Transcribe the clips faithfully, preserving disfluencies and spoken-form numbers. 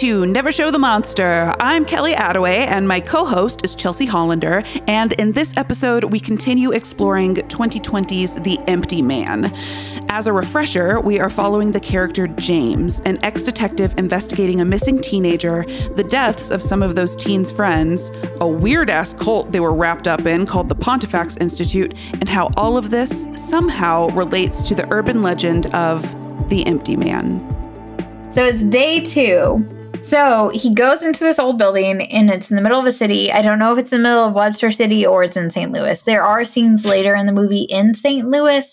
to Never Show the Monster. I'm Kelly Attaway, and my co-host is Chelsea Hollander, and in this episode, we continue exploring twenty twenty's The Empty Man. As a refresher, we are following the character James, an ex-detective investigating a missing teenager, the deaths of some of those teens' friends, a weird-ass cult they were wrapped up in called the Pontifex Institute, and how all of this somehow relates to the urban legend of The Empty Man. So it's day two. So he goes into this old building and it's in the middle of a city. I don't know if it's in the middle of Webster City or it's in Saint Louis. There are scenes later in the movie in Saint Louis.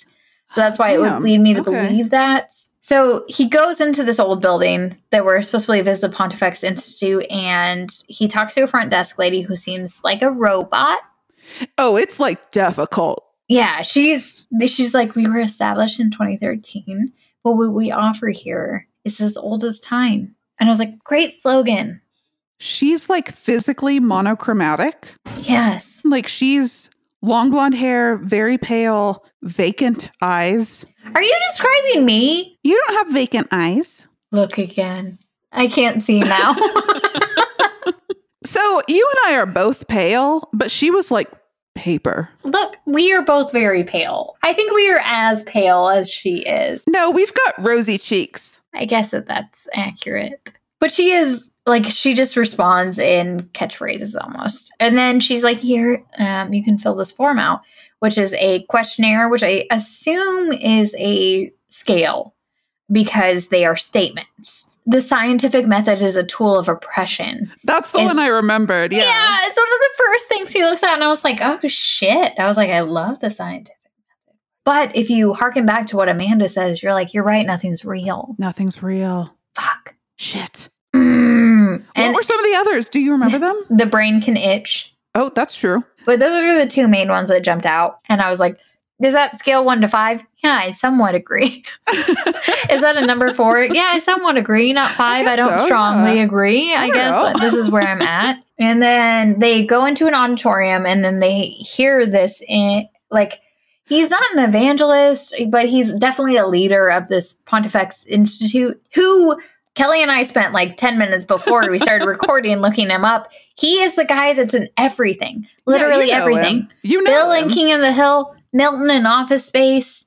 So that's why Damn. it would lead me to okay. believe that. So he goes into this old building that we're supposed to believe is the Pontifex Institute. And he talks to a front desk lady who seems like a robot. Oh, it's like difficult. Yeah, she's she's like, we were established in twenty thirteen. But what we offer here is as old as time. And I was like, great slogan. She's like physically monochromatic. Yes. Like she's long blonde hair, very pale, vacant eyes. Are you describing me? You don't have vacant eyes. Look again. I can't see now. So you and I are both pale, but she was like paper. Look, we are both very pale. I think we are as pale as she is. No, we've got rosy cheeks. I guess that that's accurate. But she is, like, she just responds in catchphrases almost. And then she's like, here, um, you can fill this form out, which is a questionnaire, which I assume is a scale because they are statements. The scientific method is a tool of oppression. That's the it's, one I remembered. Yeah. Yeah. It's one of the first things he looks at. And I was like, oh, shit. I was like, I love the scientific method. But if you harken back to what Amanda says, you're like, you're right. Nothing's real. Nothing's real. Fuck. Shit. Mm. What and were some of the others? Do you remember them? The brain can itch. Oh, that's true. But those are the two main ones that jumped out. And I was like, does that scale one to five? Yeah, I somewhat agree. Is that a number four? Yeah, I somewhat agree. Not five. I, I don't so, strongly yeah. agree. I, I guess this is where I'm at. And then they go into an auditorium and then they hear this. In, like, he's not an evangelist, but he's definitely a leader of this Pontifex Institute who Kelly and I spent like ten minutes before we started recording looking him up. He is the guy that's in everything. Literally yeah, you know everything. Him. You know Bill him. and King of the Hill. Milton in Office Space,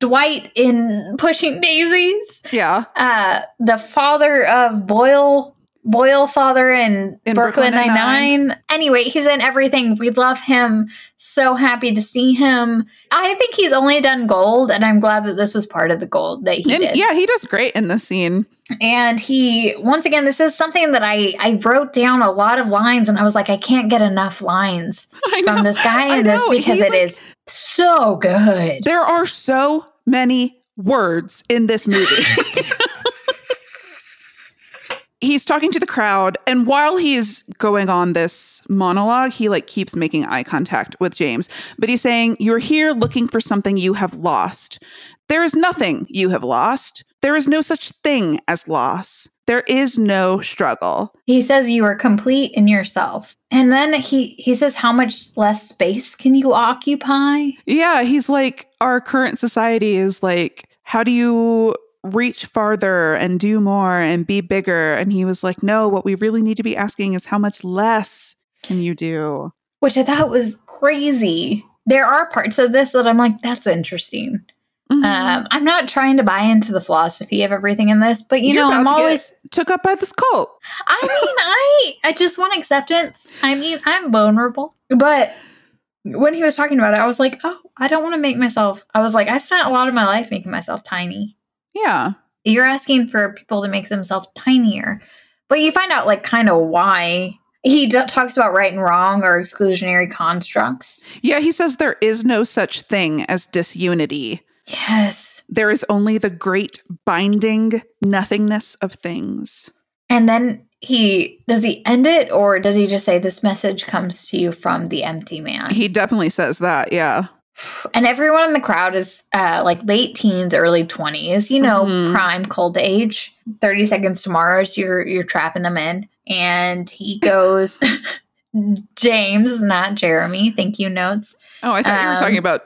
Dwight in Pushing Daisies. Yeah. Uh, the father of Boyle, Boyle father in, in Brooklyn Nine-Nine. Nine. Anyway, he's in everything. We love him. So happy to see him. I think he's only done Gold, and I'm glad that this was part of the Gold that he and, did. Yeah, he does great in this scene. And he, once again, this is something that I, I wrote down a lot of lines, and I was like, I can't get enough lines I from know, this guy in this because he, it like, is... so good. There are so many words in this movie. He's talking to the crowd, and while he's going on this monologue, he like keeps making eye contact with James. But he's saying, you're here looking for something you have lost. There is nothing you have lost. There is no such thing as loss. There is no struggle. He says you are complete in yourself. And then he, he says, how much less space can you occupy? Yeah, he's like, our current society is like, how do you reach farther and do more and be bigger? And he was like, no, what we really need to be asking is how much less can you do? Which I thought was crazy. There are parts of this that I'm like, that's interesting. Mm-hmm. Um, I'm not trying to buy into the philosophy of everything in this, but you You're know, I'm always took up by this cult. I mean, I, I just want acceptance. I mean, I'm vulnerable, but when he was talking about it, I was like, oh, I don't want to make myself. I was like, I've spent a lot of my life making myself tiny. Yeah. You're asking for people to make themselves tinier, but you find out like kind of why. He d talks about right and wrong or exclusionary constructs. Yeah. He says there is no such thing as disunity. Yes. There is only the great binding nothingness of things. And then he, does he end it or does he just say this message comes to you from the empty man? He definitely says that, yeah. And everyone in the crowd is uh, like late teens, early twenties, you know, mm-hmm. prime cold age. thirty Seconds to Mars, you're, you're trapping them in. And he goes, James, not Jeremy, thank you notes. Oh, I thought um, you were talking about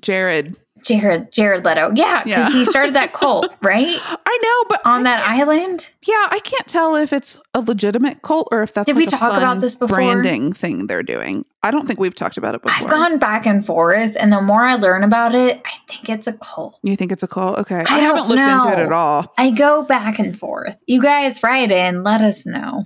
Jared. Jared Jared Leto. Yeah, because yeah. he started that cult, right? I I know, but on I that island. Yeah, I can't tell if it's a legitimate cult or if that's Did like we a talk fun about this before? branding thing they're doing. I don't think we've talked about it before. I've gone back and forth, and the more I learn about it, I think it's a cult. You think it's a cult? Okay. I, I haven't looked know. into it at all. I go back and forth. You guys write in, let us know.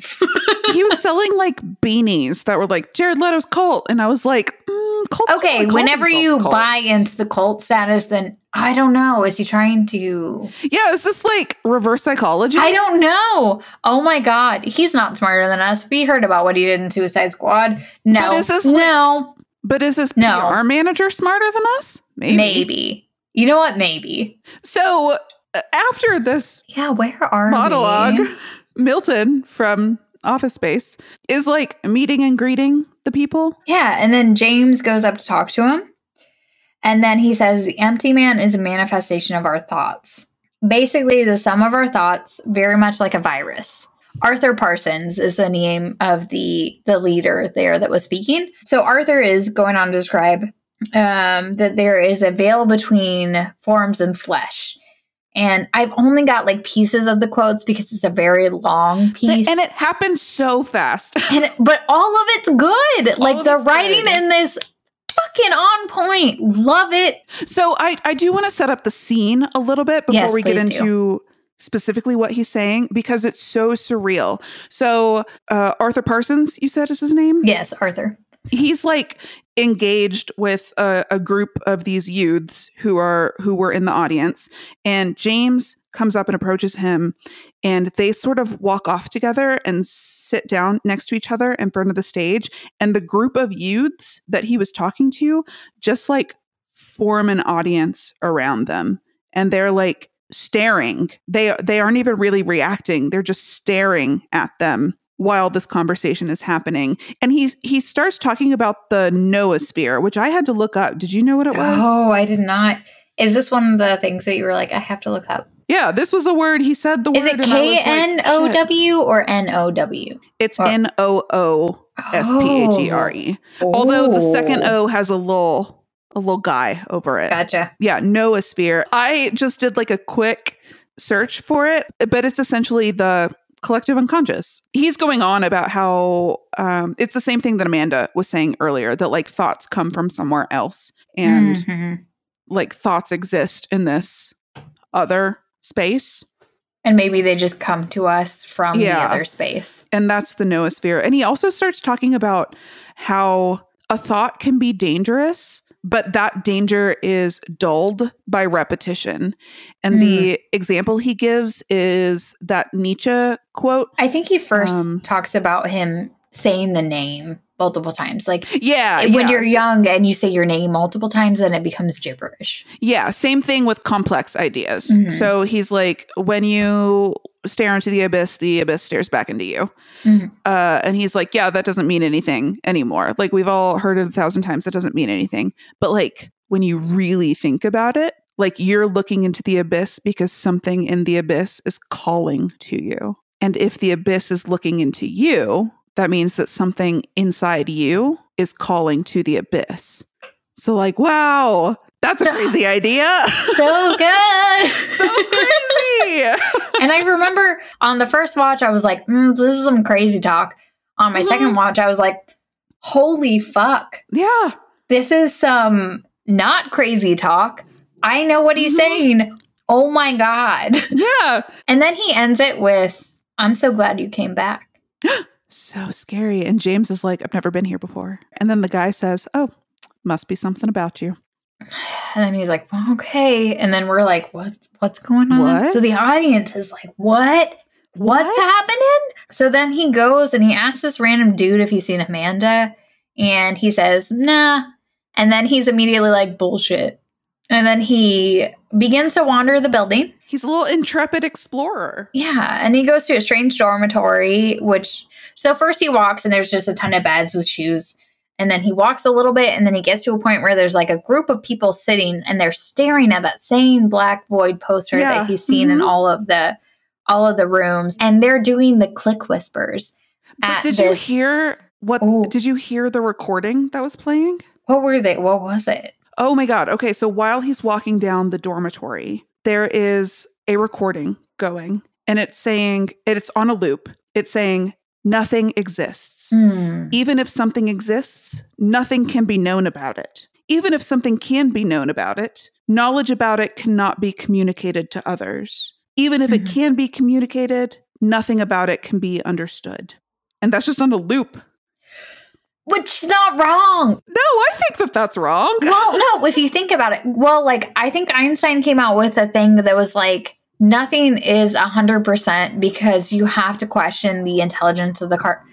He was selling like beanies that were like Jared Leto's cult, and I was like, mm, cult. Okay, whenever you cults. buy into the cult status, then I don't know. Is he trying to... Yeah, is this like reverse psychology? I don't know. Oh my God. He's not smarter than us. We heard about what he did in Suicide Squad. No. But is this no. Like, but is this no. P R manager smarter than us? Maybe. Maybe. You know what? Maybe. So after this yeah, where are monologue, we? Milton from Office Space is like meeting and greeting the people. Yeah. And then James goes up to talk to him. And then he says, the empty man is a manifestation of our thoughts. Basically, the sum of our thoughts, very much like a virus. Arthur Parsons is the name of the, the leader there that was speaking. So Arthur is going on to describe um, that there is a veil between forms and flesh. And I've only got like pieces of the quotes because it's a very long piece. And it happens so fast. and it, But all of it's good. All like the writing good. in this... Fucking on point. Love it. So I, I do want to set up the scene a little bit before yes, we get into do. specifically what he's saying, because it's so surreal. So uh, Arthur Parsons, you said is his name? Yes, Arthur. He's like engaged with a, a group of these youths who are who were in the audience. And James comes up and approaches him. And they sort of walk off together and sit down next to each other in front of the stage. And the group of youths that he was talking to just like form an audience around them. And they're like staring. They, they aren't even really reacting. They're just staring at them while this conversation is happening. And he's, he starts talking about the noosphere, which I had to look up. Did you know what it was? Oh, I did not. Is this one of the things that you were like, I have to look up? Yeah, this was a word. He said the word. Is it K N O W or N O W? It's N O O S P H E R E. Although the second O has a little, a little guy over it. Gotcha. Yeah, noosphere. I just did like a quick search for it, but it's essentially the collective unconscious. He's going on about how um, it's the same thing that Amanda was saying earlier, that like thoughts come from somewhere else and mm-hmm. like thoughts exist in this other space, and maybe they just come to us from yeah. the other space, and that's the noosphere. And he also starts talking about how a thought can be dangerous, but that danger is dulled by repetition. And mm. the example he gives is that Nietzsche quote. I think he first um, talks about him saying the name multiple times. Like, yeah, when yeah. you're young and you say your name multiple times, then it becomes gibberish. Yeah. Same thing with complex ideas. Mm-hmm. So he's like, when you stare into the abyss, the abyss stares back into you. Mm-hmm. Uh, and he's like, yeah, that doesn't mean anything anymore. Like we've all heard it a thousand times. That doesn't mean anything. But like when you really think about it, like you're looking into the abyss because something in the abyss is calling to you. And if the abyss is looking into you, that means that something inside you is calling to the abyss. So like, wow, that's a crazy idea. So good. So crazy. And I remember on the first watch, I was like, mm, this is some crazy talk. On my mm-hmm. second watch, I was like, holy fuck. Yeah. This is some not crazy talk. I know what he's mm-hmm. saying. Oh my God. Yeah. And then he ends it with, I'm so glad you came back. So scary. And James is like, I've never been here before. And then the guy says, oh, must be something about you. And then he's like, well, okay. And then we're like, what, what's going on? What? So the audience is like, what? What's what? happening? So then he goes and he asks this random dude if he's seen Amanda. And he says, nah. And then he's immediately like, bullshit. And then he begins to wander the building. He's a little intrepid explorer. Yeah. And he goes to a strange dormitory, which... So first he walks and there's just a ton of beds with shoes. And then he walks a little bit and then he gets to a point where there's like a group of people sitting and they're staring at that same black void poster yeah. that he's seen mm-hmm. in all of the all of the rooms. And they're doing the click whispers. But at did this, you hear what ooh. did you hear the recording that was playing? What were they? What was it? Oh my God. Okay, so while he's walking down the dormitory, there is a recording going, and it's saying, it's on a loop. It's saying nothing exists. Mm. Even if something exists, nothing can be known about it. Even if something can be known about it, knowledge about it cannot be communicated to others. Even if mm-hmm. it can be communicated, nothing about it can be understood. And that's just on a loop. Which is not wrong. No, I think that that's wrong. Well, no, if you think about it, well, like, I think Einstein came out with a thing that was like, nothing is one hundred percent because you have to question the intelligence of the car.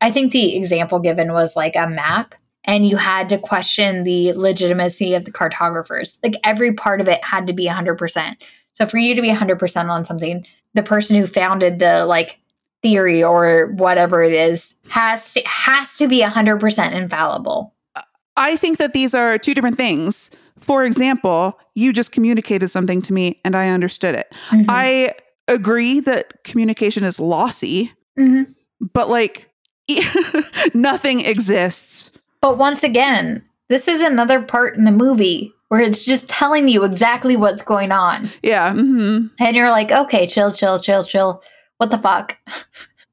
I think the example given was like a map, and you had to question the legitimacy of the cartographers. Like, every part of it had to be one hundred percent. So for you to be one hundred percent on something, the person who founded the, like, theory or whatever it is has to, has to be one hundred percent infallible. I think that these are two different things. For example, you just communicated something to me and I understood it. Mm-hmm. I agree that communication is lossy, mm-hmm. but like nothing exists. But once again, this is another part in the movie where it's just telling you exactly what's going on. Yeah. Mm-hmm. And you're like, okay, chill, chill, chill, chill. What the fuck?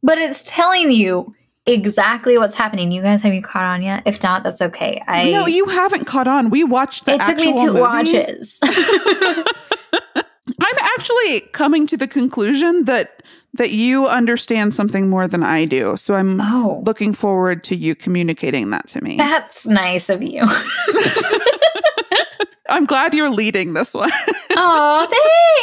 But it's telling you exactly what's happening. You guys haven't caught on yet? If not, that's okay. I No, you haven't caught on. We watched the actual movie. It took me two watches. I'm actually coming to the conclusion that that you understand something more than I do. So I'm oh. looking forward to you communicating that to me. That's nice of you. I'm glad you're leading this one. Oh,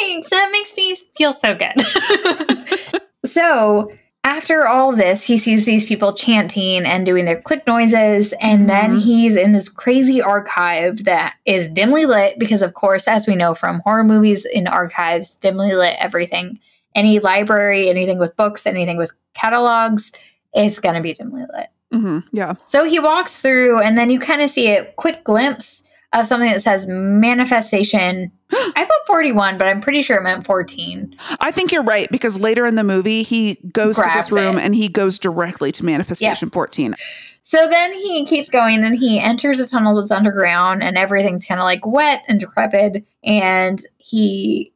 thanks. That makes me feel so good. So after all this, he sees these people chanting and doing their click noises. And then mm-hmm. he's in this crazy archive that is dimly lit because, of course, as we know from horror movies, in archives, dimly lit everything. Any library, anything with books, anything with catalogs, it's going to be dimly lit. Mm-hmm. Yeah. So he walks through, and then you kind of see a quick glimpse of something that says manifestation. I put forty-one, but I'm pretty sure it meant fourteen. I think you're right, because later in the movie, he goes Grabs to this room it. and he goes directly to manifestation yeah. fourteen. So then he keeps going and he enters a tunnel that's underground, and everything's kind of like wet and decrepit. And he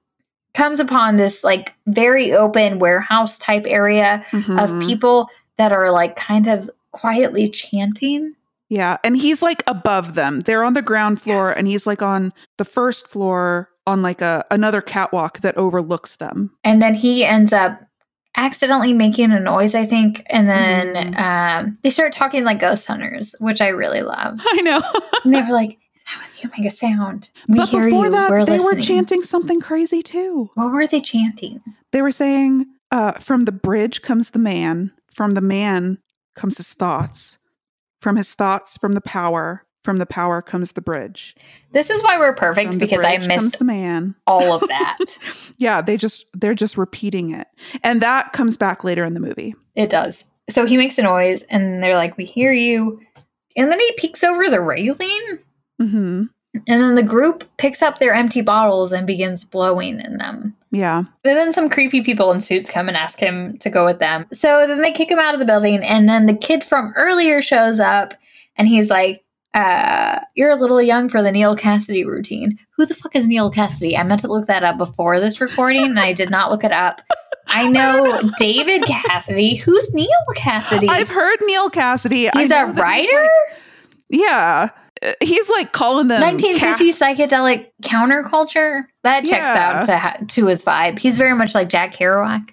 comes upon this like very open warehouse type area mm-hmm. of people that are like kind of quietly chanting. Yeah. And he's like above them. They're on the ground floor yes. and he's like on the first floor on like a another catwalk that overlooks them. And then he ends up accidentally making a noise, I think. And then mm. um, they start talking like ghost hunters, which I really love. I know. And they were like, that was you, make a sound. We but hear before you. That, we're they listening. Were chanting something crazy too. What were they chanting? They were saying, uh, from the bridge comes the man. From the man comes his thoughts. From his thoughts, from the power, from the power comes the bridge. This is why we're perfect, because I missed the man. all of that. Yeah, they just, they're just repeating it. And that comes back later in the movie. It does. So he makes a noise and they're like, we hear you. And then he peeks over the railing. Mm-hmm. And then the group picks up their empty bottles and begins blowing in them. Yeah. And then some creepy people in suits come and ask him to go with them. So then they kick him out of the building. And then the kid from earlier shows up and he's like, uh, you're a little young for the Neal Cassady routine. Who the fuck is Neal Cassady? I meant to look that up before this recording and I did not look it up. I know David Cassidy. Who's Neal Cassady? I've heard Neal Cassady. He's a writer? He's like, yeah. He's like calling them nineteen fifties cats. Psychedelic counterculture. That checks yeah. out to ha to his vibe. He's very much like Jack Kerouac.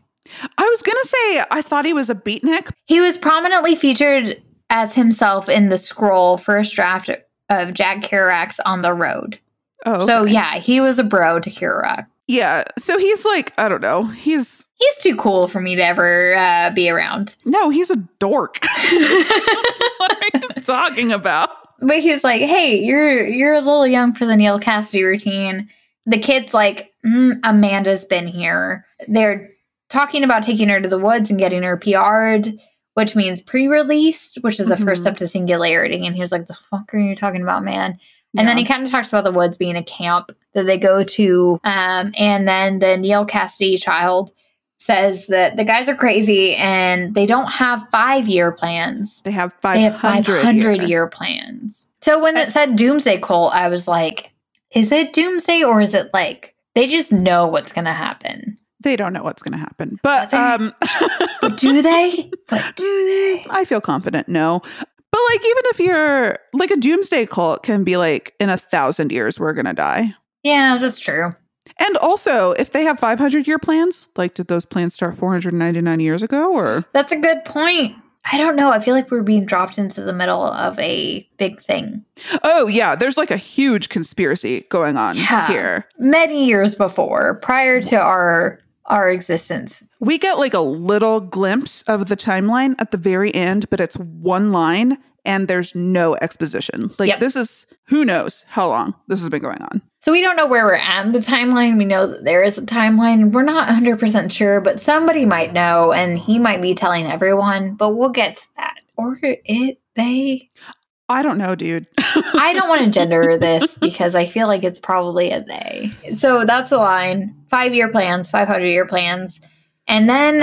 I was going to say, I thought he was a beatnik. He was prominently featured as himself in the Scroll first draft of Jack Kerouac's On the Road. Oh, okay. So yeah, he was a bro to Kerouac. Yeah. So he's like, I don't know. He's he's too cool for me to ever uh, be around. No, he's a dork. What are you talking about? But he's like, hey, you're you're a little young for the Neal Cassady routine. The kid's like, mm, Amanda's been here. They're talking about taking her to the woods and getting her P R'd, which means pre-released, which is the mm-hmm. first step to singularity. And he was like, the fuck are you talking about, man? And yeah. then he kind of talks about the woods being a camp that they go to. Um, and then the Neal Cassady child says that the guys are crazy and they don't have five-year plans. They have five hundred-year plans. So when it said doomsday cult, I was like, is it doomsday or is it like they just know what's going to happen? They don't know what's going to happen. But um, do they? But do they? I feel confident. No. But like, even if you're like a doomsday cult can be like, in a thousand years, we're going to die. Yeah, that's true. And also, if they have five hundred year plans, like, did those plans start four hundred ninety-nine years ago? Or that's a good point. I don't know. I feel like we're being dropped into the middle of a big thing. Oh, yeah. There's like a huge conspiracy going on yeah. here. Many years before, prior to our our existence. We get like a little glimpse of the timeline at the very end, but it's one line and there's no exposition. Like yep. this is, who knows how long this has been going on. So we don't know where we're at in the timeline. We know that there is a timeline. We're not one hundred percent sure, but somebody might know, and he might be telling everyone, but we'll get to that. Or it, they... I don't know, dude. I don't want to gender this because I feel like it's probably a they. So that's the line. Five-year plans, five hundred year plans. And then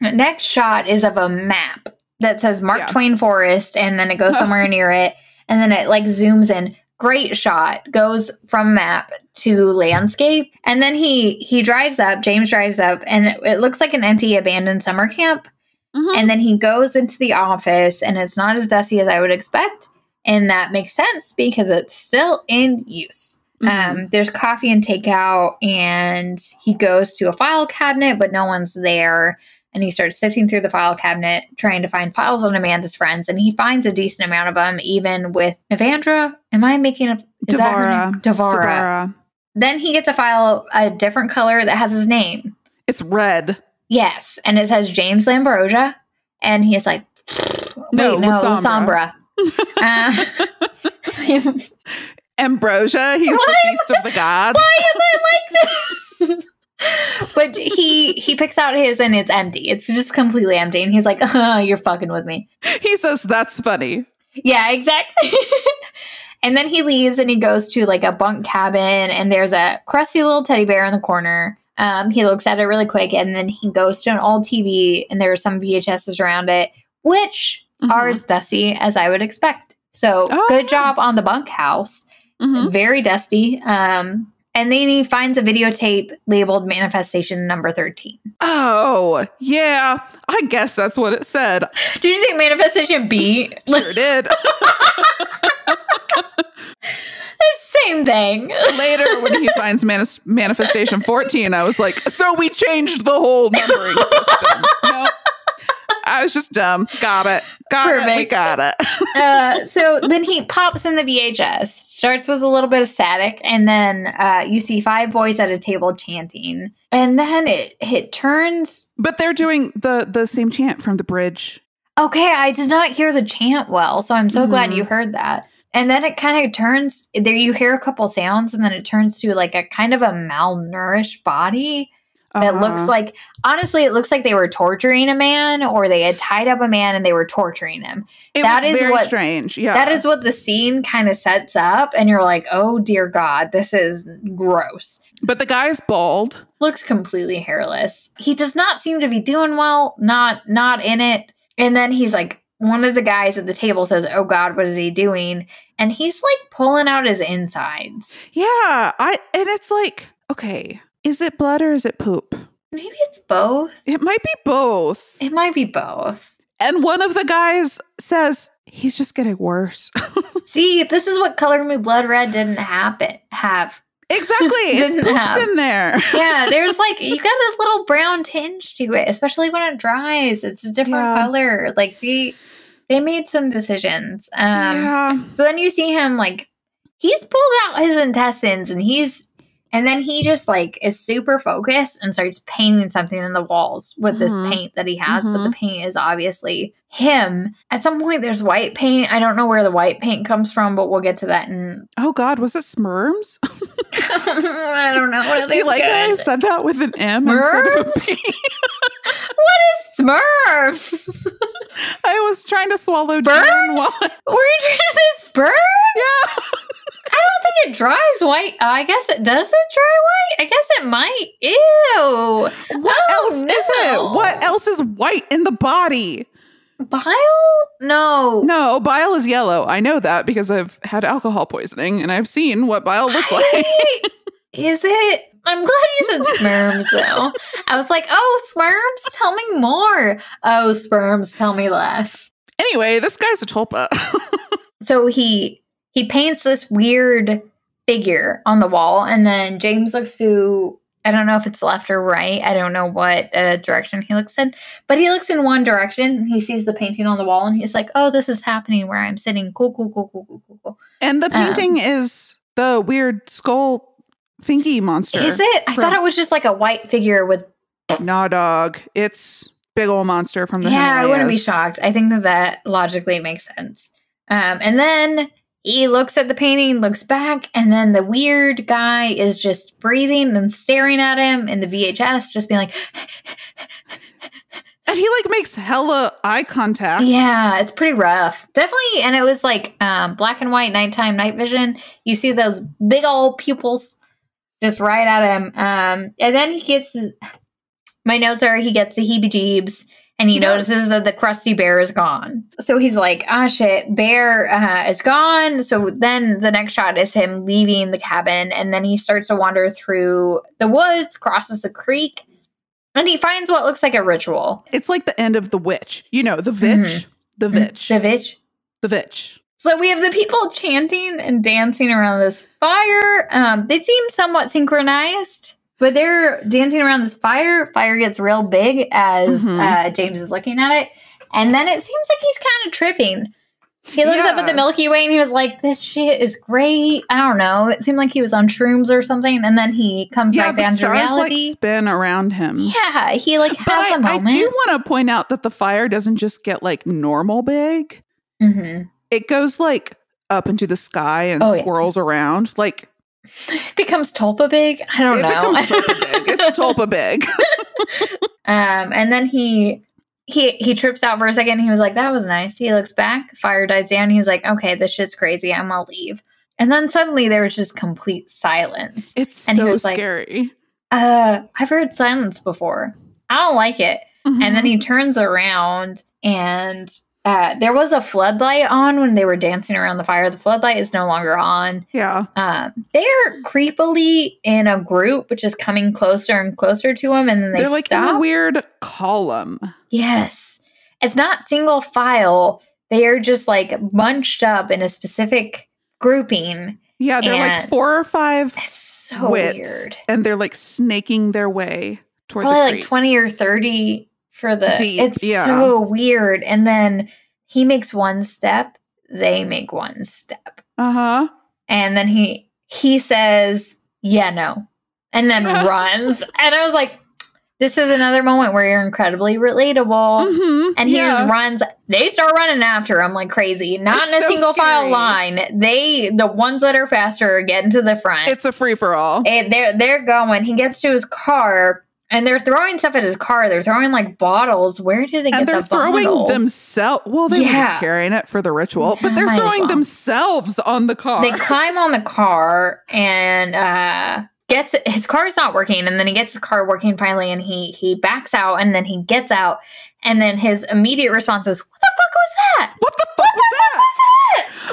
the next shot is of a map that says Mark yeah. Twain Forest, and then it goes somewhere near it, and then it like zooms in. Great shot. Goes from map to landscape. And then he he drives up, James drives up, and it, it looks like an empty abandoned summer camp. Mm-hmm. And then he goes into the office, and it's not as dusty as I would expect. And that makes sense because it's still in use. Mm-hmm. Um, there's coffee and takeout, and he goes to a file cabinet, but no one's there. And he starts sifting through the file cabinet, trying to find files on Amanda's friends. And he finds a decent amount of them, even with Evandra. Am I making a... Is Devara. That Devara. Devara. Then he gets a file, a different color that has his name. It's red. Yes. And it says James Lambrosia. And he's like... No, wait, no, Sombra. uh, Ambrosia. He's why, the feast of the gods. Why am I like this? But he he picks out his, and it's empty. It's just completely empty. And he's like, oh, you're fucking with me. He says, that's funny. Yeah, exactly. And then he leaves, and he goes to like a bunk cabin, and there's a crusty little teddy bear in the corner. Um, he looks at it really quick, and then he goes to an old T V, and there are some V H S's around it, which mm-hmm. are as dusty as I would expect. So oh, good yeah. job on the bunkhouse. Mm-hmm. Very dusty. Um And then he finds a videotape labeled Manifestation number thirteen. Oh, yeah. I guess that's what it said. Did you say Manifestation B? Sure did. Same thing. Later, when he finds manis- Manifestation fourteen, I was like, so we changed the whole numbering system. No. I was just dumb. Got it. Got Perfect. It. We got it. uh, so then he pops in the V H S, starts with a little bit of static, and then uh, you see five boys at a table chanting. And then it, it turns. But they're doing the, the same chant from the bridge. Okay, I did not hear the chant well, so I'm so mm-hmm. glad you heard that. And then it kind of turns, there you hear a couple sounds, and then it turns to like a kind of a malnourished body. That uh-huh. looks like, honestly, it looks like they were torturing a man, or they had tied up a man and they were torturing him. It that was is very what, strange. Yeah. That is what the scene kind of sets up. And you're like, oh, dear God, this is gross. But the guy's bald. Looks completely hairless. He does not seem to be doing well. Not, not in it. And then he's like, one of the guys at the table says, oh, God, what is he doing? And he's like pulling out his insides. Yeah. I And it's like, okay. Is it blood or is it poop? Maybe it's both. It might be both. It might be both. And one of the guys says, he's just getting worse. See, this is what Color Me Blood Red didn't happen. Have. Exactly. It's poop's have. In there. Yeah, there's like, you got a little brown tinge to it, especially when it dries. It's a different yeah. color. Like they, they made some decisions. Um, yeah. So then you see him like, he's pulled out his intestines and he's, And then he just, like, is super focused and starts painting something in the walls with mm-hmm. this paint that he has. Mm-hmm. But the paint is obviously him. At some point, there's white paint. I don't know where the white paint comes from, but we'll get to that. In oh, God. Was it Smurms? I don't know. What do you like how I said that with an M Smurfs? Instead of a P? What is Smurfs? I was trying to swallow down. Were you trying to say Spurs? Yeah. I don't think it dries white. Uh, I guess it doesn't dry white. I guess it might. Ew. What oh, else no. is it? What else is white in the body? Bile? No. No, bile is yellow. I know that because I've had alcohol poisoning and I've seen what bile looks I, like. Is it? I'm glad you said sperms, though. I was like, oh, sperms, tell me more. Oh, sperms, tell me less. Anyway, this guy's a Tulpa. So he he paints this weird figure on the wall, and then James looks to, I don't know if it's left or right. I don't know what uh, direction he looks in, but he looks in one direction, and he sees the painting on the wall, and he's like, oh, this is happening where I'm sitting. Cool, cool, cool, cool, cool, cool, cool. And the painting um, is the weird skull thingy monster. Is it? I from, thought it was just like a white figure with... Nah, dog. It's big old monster from the... Yeah, Himalayas. I wouldn't be shocked. I think that that logically makes sense. Um, and then he looks at the painting, looks back, and then the weird guy is just breathing and staring at him in the V H S, just being like... And he like makes hella eye contact. Yeah, it's pretty rough. Definitely. And it was like um, black and white, nighttime, night vision. You see those big old pupils just right at him. Um, and then he gets, my notes are, he gets the heebie-jeebs, and he yes. notices that the crusty bear is gone. So he's like, ah, oh, shit, bear uh, is gone. So then the next shot is him leaving the cabin, and then he starts to wander through the woods, crosses the creek, and he finds what looks like a ritual. It's like the end of The Witch. You know, the vitch, mm-hmm. the vitch. The vitch. The vitch. So we have the people chanting and dancing around this fire. Um, they seem somewhat synchronized, but they're dancing around this fire. Fire gets real big as mm-hmm. uh, James is looking at it. And then it seems like he's kind of tripping. He looks yeah. up at the Milky Way and he was like, this shit is great. I don't know. It seemed like he was on shrooms or something. And then he comes yeah, back down to reality. Yeah, like spin around him. Yeah, he like but has I, a moment. I do want to point out that the fire doesn't just get like normal big. Mm-hmm. It goes, like, up into the sky and oh, swirls yeah. around. Like, it becomes Tulpa big? I don't it know. It becomes Tulpa big. It's Tulpa big. um, and then he, he he trips out for a second. And he was like, that was nice. He looks back. Fire dies down. He was like, okay, this shit's crazy. I'm going to leave. And then suddenly there was just complete silence. It's and so he was scary. Like, uh, I've heard silence before. I don't like it. Mm-hmm. And then he turns around and... Uh, there was a floodlight on when they were dancing around the fire. The floodlight is no longer on. Yeah. Um, they're creepily in a group, which is coming closer and closer to him. And then they they're like stop. In a weird column. Yes. It's not single file. They are just like bunched up in a specific grouping. Yeah. They're like four or five. It's so widths, weird. And they're like snaking their way toward probably the creek. Like twenty or thirty. For the deep, it's yeah. so weird. And then he makes one step, they make one step. Uh-huh. And then he he says, yeah, no. And then runs. And I was like, this is another moment where you're incredibly relatable. Mm-hmm. And he yeah. just runs. They start running after him like crazy. Not it's in a so single scary. File line. They, the ones that are faster are getting to the front. It's a free-for-all. It, they're, they're going. He gets to his car. And they're throwing stuff at his car. They're throwing, like, bottles. Where do they get the bottles? And they're throwing themselves. Well, they yeah. were just carrying it for the ritual. Yeah, but they're throwing well. themselves on the car. They climb on the car and uh, gets... His car's not working. And then he gets his car working finally. And he, he backs out. And then he gets out. And then his immediate response is, what the fuck was that? What the fuck what was the that? Fuck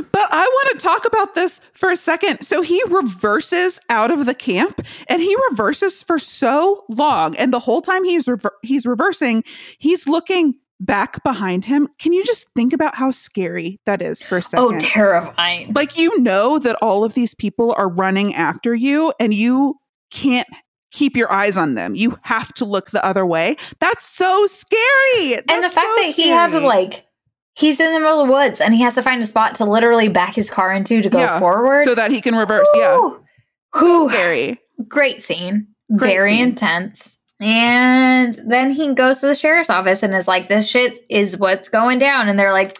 was But I want to talk about this for a second. So he reverses out of the camp, and he reverses for so long. And the whole time he's rever- he's reversing, he's looking back behind him. Can you just think about how scary that is for a second? Oh, terrifying. Like, you know that all of these people are running after you, and you can't keep your eyes on them. You have to look the other way. That's so scary. That's and the fact so that scary. He had to, like... He's in the middle of the woods, and he has to find a spot to literally back his car into to go yeah, forward. So that he can reverse, Ooh. yeah. So Ooh. scary. Great scene. Great Very scene. intense. And then he goes to the sheriff's office and is like, this shit is what's going down. And they're like,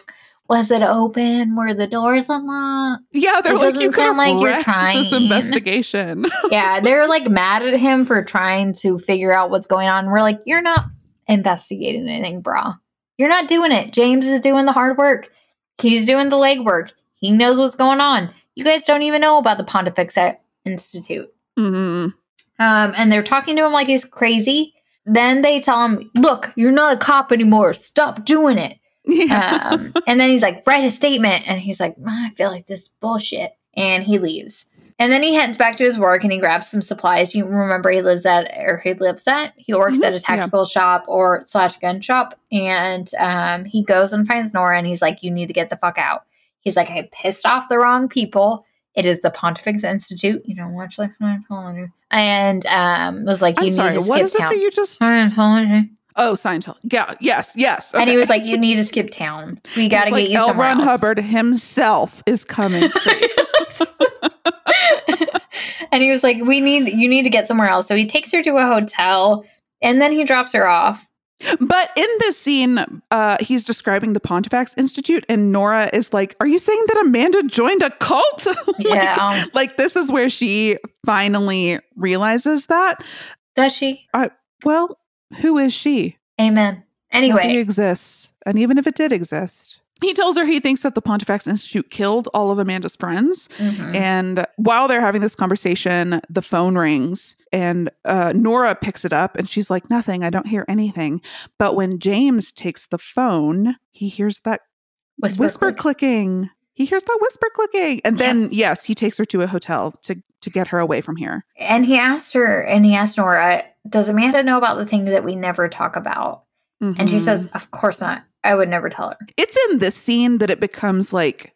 was it open? Were the doors unlocked? Yeah, they're it like, you could like you're trying this investigation. Yeah, they're like mad at him for trying to figure out what's going on. We're like, you're not investigating anything, brah. You're not doing it. James is doing the hard work. He's doing the legwork. He knows what's going on. You guys don't even know about the Pontifex Institute. Mm-hmm. Um, and they're talking to him like he's crazy. Then they tell him, look, you're not a cop anymore. Stop doing it. Yeah. Um, and then he's like, write a statement. And he's like, I feel like this is bullshit. And he leaves. And then he heads back to his work and he grabs some supplies. You remember he lives at, or he lives at, he works mm-hmm. at a tactical yeah. shop or slash gun shop. And um, he goes and finds Nora and he's like, you need to get the fuck out. He's like, I pissed off the wrong people. It is the Pontifex Institute. You know, watch like I told you. And um, was like, you I'm need sorry, to skip what is town. It that you just... Oh, Scientology. Yeah, yes, yes. Okay. And he was like, you need to skip town. We got to like, get you L. somewhere Ron else. Hubbard himself is coming for you. And he was like, we need, you need to get somewhere else. So he takes her to a hotel and then he drops her off. But in this scene, uh, he's describing the Pontifex Institute and Nora is like, are you saying that Amanda joined a cult? like, yeah. Like this is where she finally realizes that. Does she? Uh, well, who is she? Amen. Anyway. Nothing exists. And even if it did exist. He tells her he thinks that the Pontifex Institute killed all of Amanda's friends. Mm-hmm. And while they're having this conversation, the phone rings and uh, Nora picks it up and she's like, nothing, I don't hear anything. But when James takes the phone, he hears that whisper, whisper click. clicking. He hears that whisper clicking. And then, yeah. yes, he takes her to a hotel to, to get her away from here. And he asked her, and he asked Nora, does Amanda know about the thing that we never talk about? Mm-hmm. And she says, of course not. I would never tell her. It's in this scene that it becomes like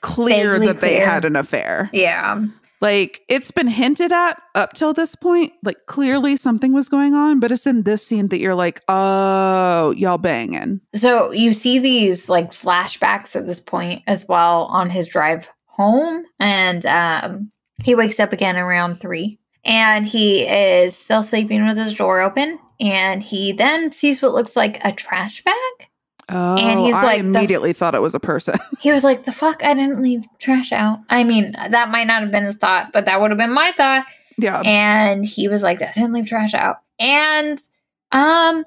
clear Vaguely that clear. they had an affair. Yeah. Like it's been hinted at up till this point. Like clearly something was going on, but it's in this scene that you're like, oh, y'all banging. So you see these like flashbacks at this point as well on his drive home. And um, he wakes up again around three and he is still sleeping with his door open. And he then sees what looks like a trash bag. Oh, and he's I like, immediately the, thought it was a person. He was like, the fuck, I didn't leave trash out. I mean, that might not have been his thought, but that would have been my thought. Yeah. And he was like, I didn't leave trash out. And um,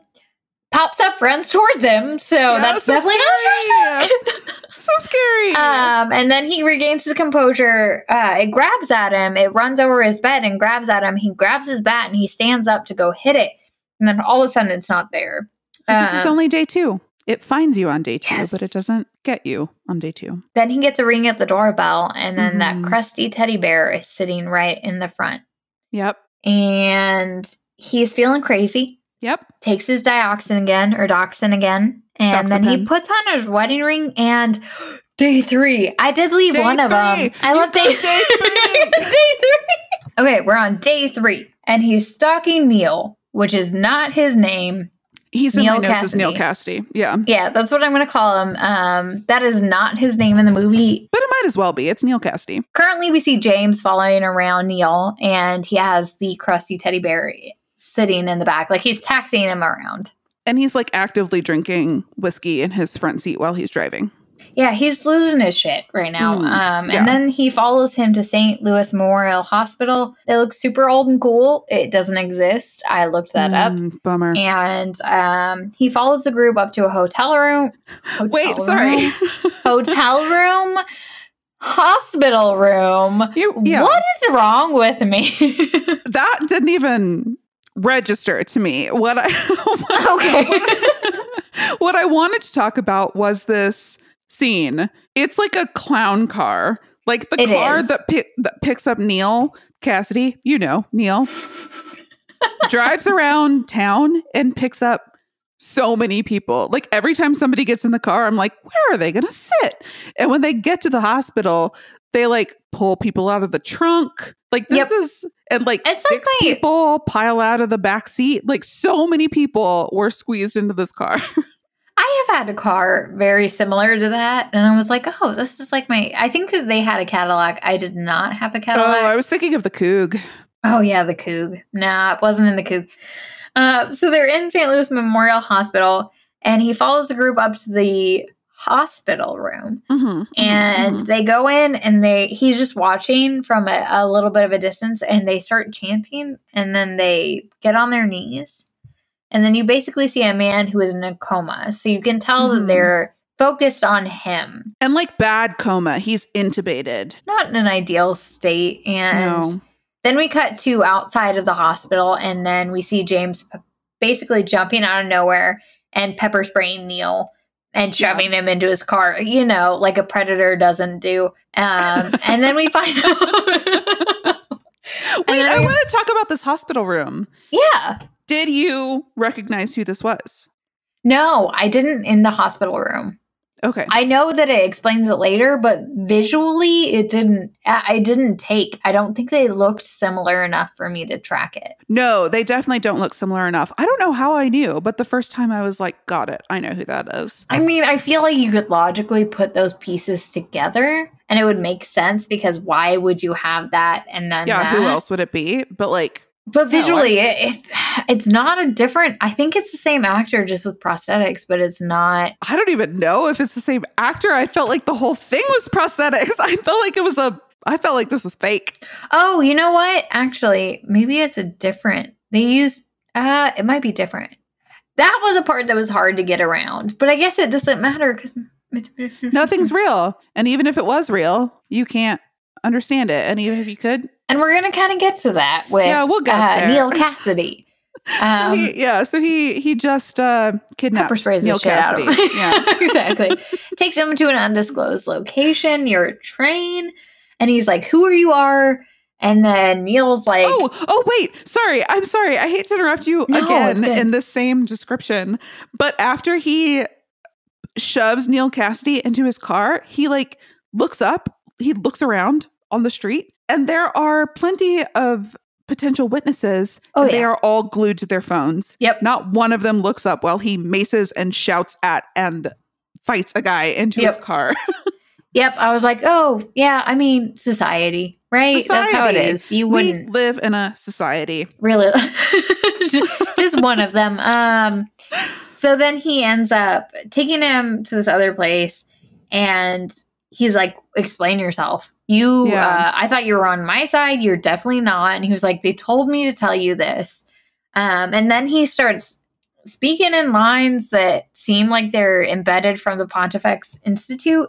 pops up, runs towards him. So yeah, that's so definitely not a trash bag. So scary. Um, and then he regains his composure. Uh, it grabs at him. It runs over his bed and grabs at him. He grabs his bat and he stands up to go hit it. And then all of a sudden it's not there. Um, it's only day two. It finds you on day two, yes. but it doesn't get you on day two. Then he gets a ring at the doorbell, and then mm-hmm. that crusty teddy bear is sitting right in the front. Yep. And he's feeling crazy. Yep. Takes his dioxin again, or doxin again, and Doxapen. Then he puts on his wedding ring, and day three. I did leave day one three. Of them. I love day, day three. Day three. Okay, we're on day three, and he's stalking Neal, which is not his name. He's in my notes as Neal Cassady. Yeah. Yeah, that's what I'm going to call him. Um, that is not his name in the movie. But it might as well be. It's Neal Cassady. Currently, we see James following around Neal, and he has the crusty teddy bear sitting in the back. Like, he's taxiing him around. And he's, like, actively drinking whiskey in his front seat while he's driving. Yeah, he's losing his shit right now. Mm, um, yeah. And then he follows him to Saint Louis Memorial Hospital. It looks super old and cool. It doesn't exist. I looked that mm, up. Bummer. And um, he follows the group up to a hotel room. Hotel Wait, room, sorry. hotel room. Hospital room. You, yeah. What is wrong with me? That didn't even register to me. What I what, okay. What I, what I wanted to talk about was this scene. It's like a clown car, like the it car is. that pi that picks up Neal Cassady, you know, Neal drives around town and picks up so many people. Like every time somebody gets in the car, I'm like, where are they gonna sit? And when they get to the hospital, they like pull people out of the trunk. Like this yep. is and like it's six like people pile out of the back seat. Like so many people were squeezed into this car. I have had a car very similar to that. And I was like, oh, this is like my, I think that they had a Cadillac. I did not have a Cadillac. Oh, I was thinking of the Coug. Oh yeah, the Coug. Nah, it wasn't in the Coug. Uh, so they're in Saint Louis Memorial Hospital and he follows the group up to the hospital room mm-hmm. and mm-hmm. they go in and they, he's just watching from a, a little bit of a distance and they start chanting and then they get on their knees. And then you basically see a man who is in a coma. So you can tell mm. that they're focused on him. And like bad coma. He's intubated. Not in an ideal state. And no. then we cut to outside of the hospital. And then we see James basically jumping out of nowhere and pepper spraying Neal and shoving yeah. him into his car. You know, like a predator doesn't do. Um, and then we find out... Wait, I, I want to talk about this hospital room. Yeah. Did you recognize who this was? No, I didn't in the hospital room. Okay. I know that it explains it later, but visually it didn't, I didn't take, I don't think they looked similar enough for me to track it. No, they definitely don't look similar enough. I don't know how I knew, but the first time I was like, got it. I know who that is. I mean, I feel like you could logically put those pieces together and it would make sense, because why would you have that and then yeah, that? Who else would it be? But like. But visually, no, I, it, it, it's not a different... I think it's the same actor, just with prosthetics, but it's not... I don't even know if it's the same actor. I felt like the whole thing was prosthetics. I felt like it was a... I felt like this was fake. Oh, you know what? Actually, maybe it's a different... They used... Uh, it might be different. That was a part that was hard to get around. But I guess it doesn't matter, because... Nothing's real. And even if it was real, you can't understand it. And even if you could... And we're going to kind of get to that with yeah, we'll get uh, Neal Cassady. Um, so he, yeah, so he he just uh, kidnapped Neal Cassady. Yeah, exactly. Takes him to an undisclosed location near a train, and he's like, "Who are you are?" And then Neal's like, "Oh, oh, wait, sorry, I'm sorry. I hate to interrupt you no, again in the same description." But after he shoves Neal Cassady into his car, he like looks up. He looks around on the street. And there are plenty of potential witnesses. Oh, and yeah. They are all glued to their phones. Yep. Not one of them looks up while he maces and shouts at and fights a guy into yep. his car. Yep. I was like, oh, yeah. I mean, society, right? Society. That's how it is. You wouldn't we live in a society. Really? Just one of them. Um, so then he ends up taking him to this other place, and he's like, explain yourself. You, yeah. uh, I thought you were on my side. You're definitely not. And he was like, they told me to tell you this. Um, and then he starts speaking in lines that seem like they're embedded from the Pontifex Institute.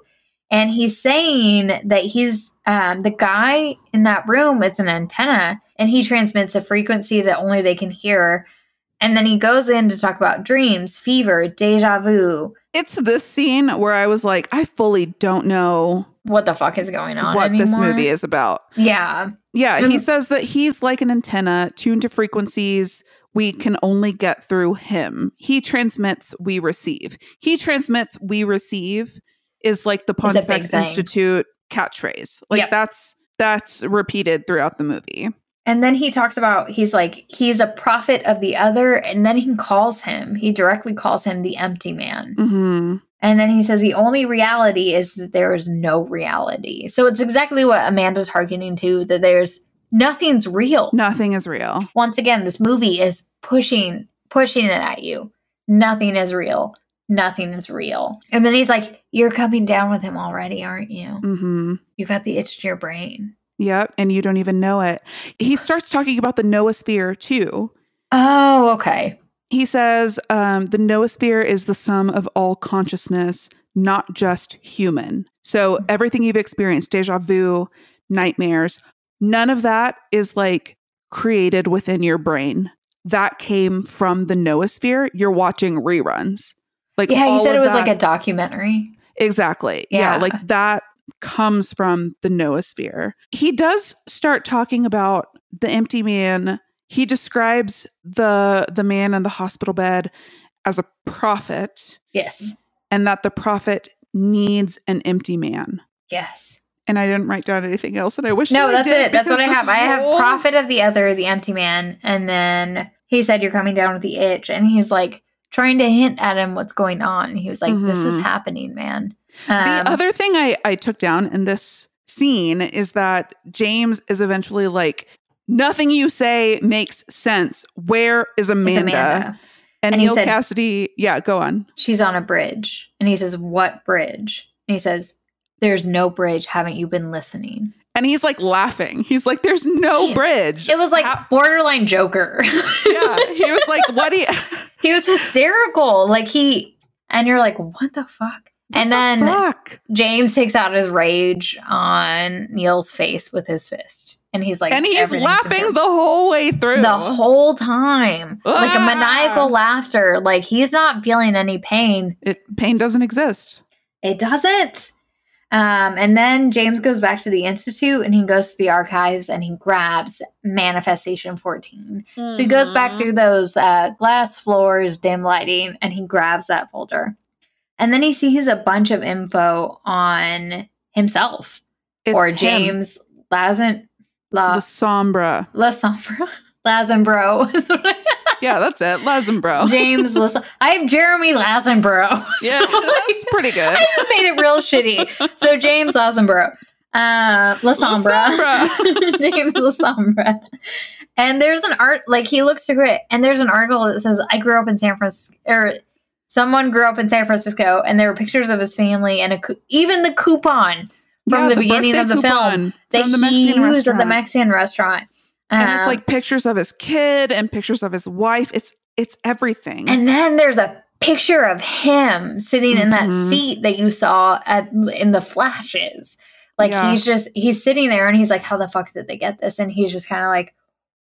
And he's saying that he's, um, the guy in that room is an antenna, and he transmits a frequency that only they can hear. And then he goes in to talk about dreams, fever, deja vu. It's this scene where I was like, I fully don't know what the fuck is going on What anymore. This movie is about. Yeah. Yeah. He says that he's like an antenna tuned to frequencies we can only get through him. He transmits, we receive. He transmits, we receive is like the Pontifex Institute catchphrase. Like yep. that's that's repeated throughout the movie. And then he talks about, he's like, he's a prophet of the other. And then he calls him, he directly calls him the empty man. Mm-hmm. And then he says the only reality is that there is no reality. So it's exactly what Amanda's hearkening to, that there's nothing's real. Nothing is real. Once again, this movie is pushing, pushing it at you. Nothing is real. Nothing is real. And then he's like, you're coming down with him already, aren't you? Mm-hmm. You got the itch to your brain. Yep, and you don't even know it. He starts talking about the noosphere, too. Oh, okay. He says um, the noosphere is the sum of all consciousness, not just human. So everything you've experienced, deja vu, nightmares, none of that is like created within your brain. That came from the noosphere. You're watching reruns. Like yeah, he said it was that, like a documentary. Exactly. Yeah, yeah like that. Comes from the noosphere. He does start talking about the empty man. He describes the the man in the hospital bed as a prophet. Yes. And that the prophet needs an empty man. Yes. And I didn't write down anything else, and I wish No, I that's did it. That's what I have. I have prophet of the other, the empty man, and then he said you're coming down with the itch, and he's like trying to hint at him what's going on. And he was like, mm-hmm. This is happening, man. Um, the other thing I, I took down in this scene is that James is eventually like, nothing you say makes sense. Where is Amanda? Amanda. And, and Neal said, Cassady, yeah, go on. She's on a bridge. And he says, what bridge? And he says, there's no bridge. Haven't you been listening? And he's like laughing. He's like, there's no bridge. It was like How borderline Joker. Yeah. He was like, what do you... He was hysterical. Like he... And you're like, what the fuck? What and then the James takes out his rage on Neal's face with his fist. And he's like... And he's laughing different. the whole way through. The whole time. Ah! Like a maniacal laughter. Like he's not feeling any pain. It, pain doesn't exist. It doesn't. Um, and then James goes back to the Institute and he goes to the archives and he grabs Manifestation fourteen. Mm-hmm. So he goes back through those uh, glass floors, dim lighting, and he grabs that folder. And then he sees a bunch of info on himself it's or James him. Lazen, La, La Sombra. La Sombra. Lazenbro. Yeah, that's it. Lazenbro. James Lazenbro. I have Jeremy Lazenbro. Yeah, so like, that's pretty good. I just made it real shitty. So James Lazenbro. Uh, Lasombra. Lasombra. James Lasombra. And there's an art, like he looks through it, and there's an article that says, I grew up in San Francisco, or someone grew up in San Francisco, and there were pictures of his family, and a even the coupon from yeah, the, the beginning of the film that the he Mexican used restaurant. at the Mexican restaurant. And it's like pictures of his kid and pictures of his wife. It's it's everything. And then there's a picture of him sitting mm-hmm. in that seat that you saw at, in the flashes. Like yeah. he's just, he's sitting there and he's like, how the fuck did they get this? And he's just kind of like,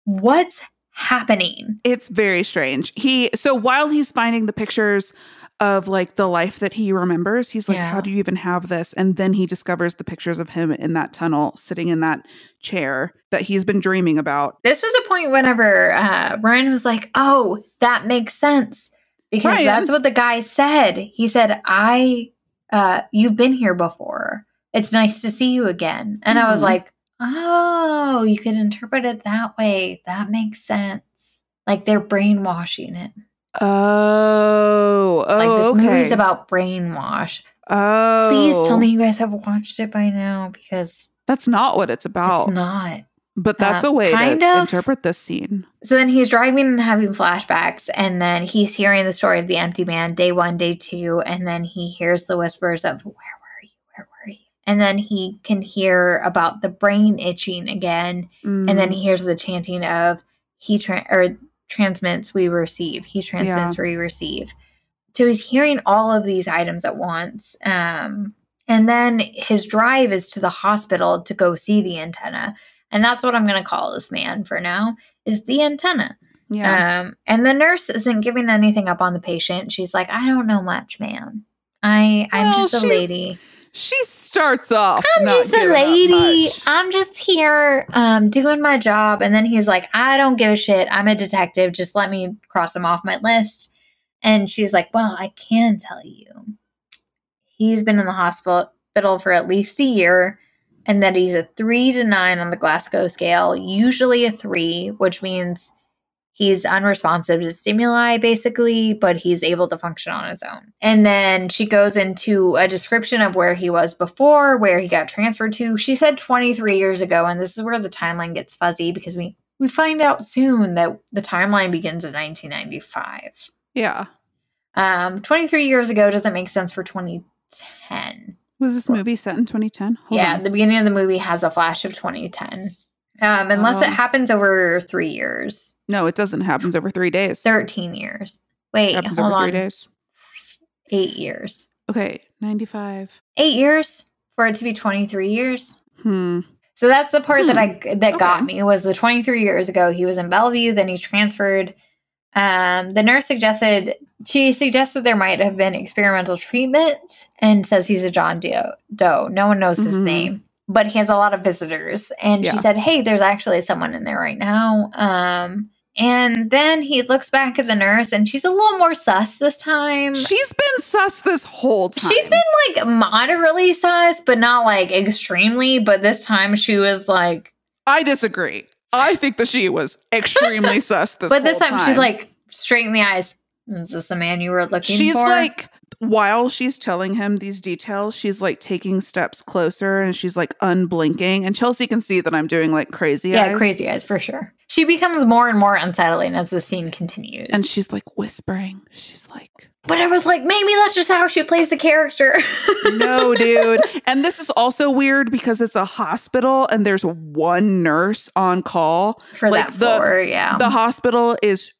what's happening? It's very strange. He, so while he's finding the pictures of like the life that he remembers, he's like, yeah. how do you even have this? And then he discovers the pictures of him in that tunnel, sitting in that chair that he's been dreaming about. This was a point whenever uh, Ryan was like, oh, that makes sense. Because Ryan. that's what the guy said. He said, I, uh, you've been here before. It's nice to see you again. And mm. I was like, oh, you can interpret it that way. That makes sense. Like they're brainwashing it. Oh, oh, like this okay. movie's about brainwash. Oh, please tell me you guys have watched it by now, because that's not what it's about. It's not, but that's uh, a way kind to of. interpret this scene. So then he's driving and having flashbacks, and then he's hearing the story of the empty man, day one, day two, and then he hears the whispers of where were you, where were you, and then he can hear about the brain itching again, mm. and then he hears the chanting of he tra- or. transmits, we receive. He transmits, yeah. we receive. So he's hearing all of these items at once. Um, and then his drive is to the hospital to go see the antenna. And that's what I'm going to call this man for now, is the antenna. Yeah. Um, and the nurse isn't giving anything up on the patient. She's like, I don't know much, man. I, I'm well, just a she, lady. She starts off. I'm just a lady. I'm just here um, doing my job. And then he's like, I don't give a shit. I'm a detective. Just let me cross him off my list. And she's like, well, I can tell you. He's been in the hospital for at least a year. And that he's a three to nine on the Glasgow scale. Usually a three, which means he's unresponsive to stimuli, basically, but he's able to function on his own. And then she goes into a description of where he was before, where he got transferred to. She said twenty-three years ago, and this is where the timeline gets fuzzy because we, we find out soon that the timeline begins in nineteen ninety-five. Yeah. Um, twenty-three years ago doesn't make sense for twenty ten. Was this movie set in twenty ten? Hold yeah, on. The beginning of the movie has a flash of twenty ten. Um, unless um, it happens over three years. No, it doesn't. Happens over three days. Thirteen years. Wait, it happens hold over on. Three days. Eight years. Okay, ninety-five. Eight years for it to be twenty-three years. Hmm. So that's the part hmm. that I that okay. got me was the twenty-three years ago he was in Bellevue, then he transferred. Um, the nurse suggested she suggested there might have been experimental treatment, and says he's a John Doe. Doe. No one knows mm-hmm. his name. But he has a lot of visitors. And yeah. she said, hey, there's actually someone in there right now. Um, and then he looks back at the nurse, and she's a little more sus this time. She's been sus this whole time. She's been, like, moderately sus, but not, like, extremely. But this time she was, like... I disagree. I think that she was extremely sus this whole time. But this time, time she's, like, straight in the eyes. Is this the man you were looking she's for? She's, like... While she's telling him these details, she's like taking steps closer and she's like unblinking. And Chelsea can see that I'm doing like crazy yeah, eyes. Yeah, crazy eyes for sure. She becomes more and more unsettling as the scene continues. And she's like whispering. She's like... But I was like, maybe that's just how she plays the character. No, dude. And this is also weird because it's a hospital and there's one nurse on call. For like, that floor, the, yeah. The hospital is...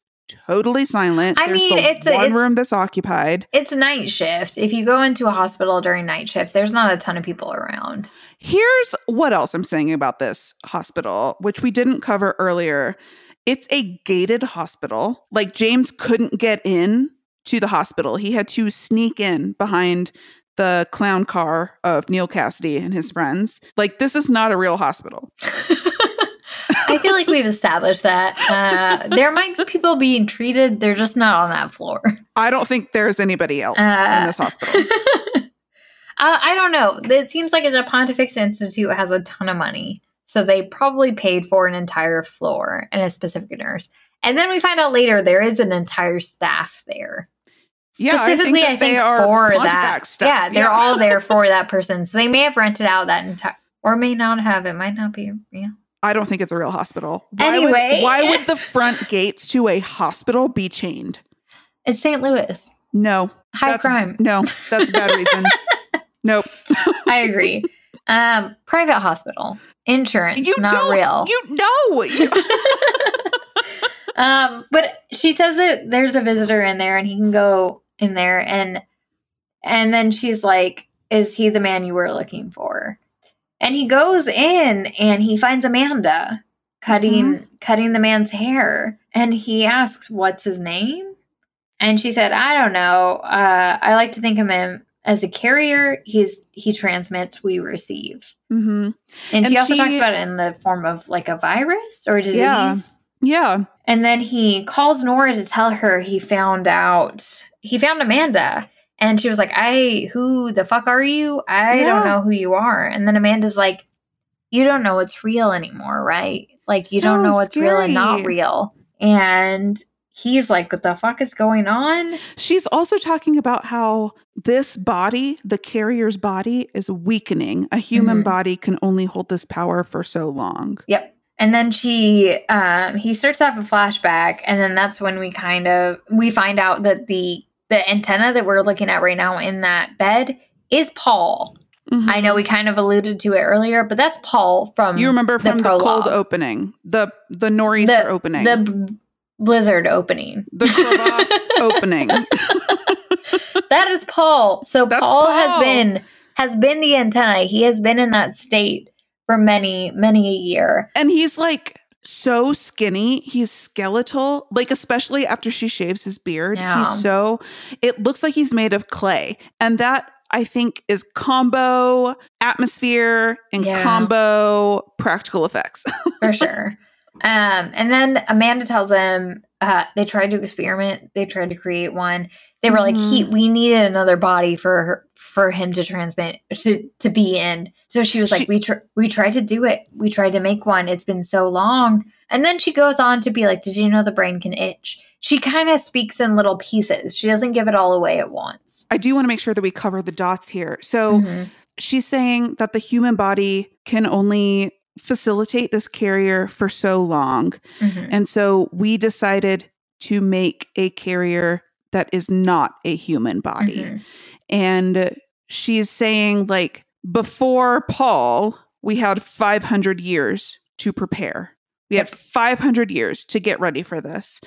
Totally silent. I There's mean, the it's one it's, room that's occupied. It's night shift. If you go into a hospital during night shift, there's not a ton of people around. Here's what else I'm saying about this hospital, which we didn't cover earlier. It's a gated hospital. Like James couldn't get in to the hospital. He had to sneak in behind the clown car of Neal Cassady and his friends. Like, this is not a real hospital. I feel like we've established that. Uh, there might be people being treated. They're just not on that floor. I don't think there's anybody else uh, in this hospital. uh, I don't know. It seems like the Pontifex Institute has a ton of money. So they probably paid for an entire floor and a specific nurse. And then we find out later there is an entire staff there. Yeah, specifically, I think, I think they are for that. Staff. Yeah, they're yeah. all there for that person. So they may have rented out that entire, or may not have. It might not be real. I don't think it's a real hospital. Why anyway. Would, why would the front gates to a hospital be chained? It's Saint Louis. No. High crime. No, that's a bad reason. Nope. I agree. Um, private hospital. Insurance. You not don't, real. You know. You um, but she says that there's a visitor in there and he can go in there. And, and then she's like, is he the man you were looking for? And he goes in and he finds Amanda cutting mm-hmm. cutting the man's hair. And he asks, what's his name? And she said, I don't know. Uh, I like to think of him as a carrier. He's He transmits, we receive. Mm-hmm. And, and she also she, talks about it in the form of like a virus or a disease. Yeah. yeah. And then he calls Nora to tell her he found out. He found Amanda. And she was like, I, who the fuck are you? I yeah. don't know who you are. And then Amanda's like, you don't know what's real anymore, right? Like, you so don't know what's scary. real and not real. And he's like, what the fuck is going on? She's also talking about how this body, the carrier's body, is weakening. A human mm-hmm. body can only hold this power for so long. Yep. And then she, um, he starts off a flashback. And then that's when we kind of, we find out that the The antenna that we're looking at right now in that bed is Paul. Mm-hmm. I know we kind of alluded to it earlier, but that's Paul from You remember from the, the cold opening, the the nor'easter the, opening. The b- blizzard opening. The crevasse opening. That is Paul. So Paul, Paul has been has been the antenna. He has been in that state for many, many a year. And he's like so skinny, he's skeletal, like especially after she shaves his beard. Yeah. He's so, it looks like he's made of clay. And that, I think, is combo atmosphere and yeah. combo practical effects. For sure. Um, and then Amanda tells him uh, they tried to experiment. They tried to create one. They were mm-hmm. like, he, we needed another body for her, for him to transmit, to, to be in. So she was like, she, we, tr- we tried to do it. We tried to make one. It's been so long. And then she goes on to be like, did you know the brain can itch? She kind of speaks in little pieces. She doesn't give it all away at once. I do want to make sure that we cover the dots here. So mm-hmm. she's saying that the human body can only facilitate this carrier for so long. Mm-hmm. And so we decided to make a carrier that is not a human body. Mm-hmm. And she's saying, like, before Paul, we had five hundred years to prepare. We had five hundred years to get ready for this.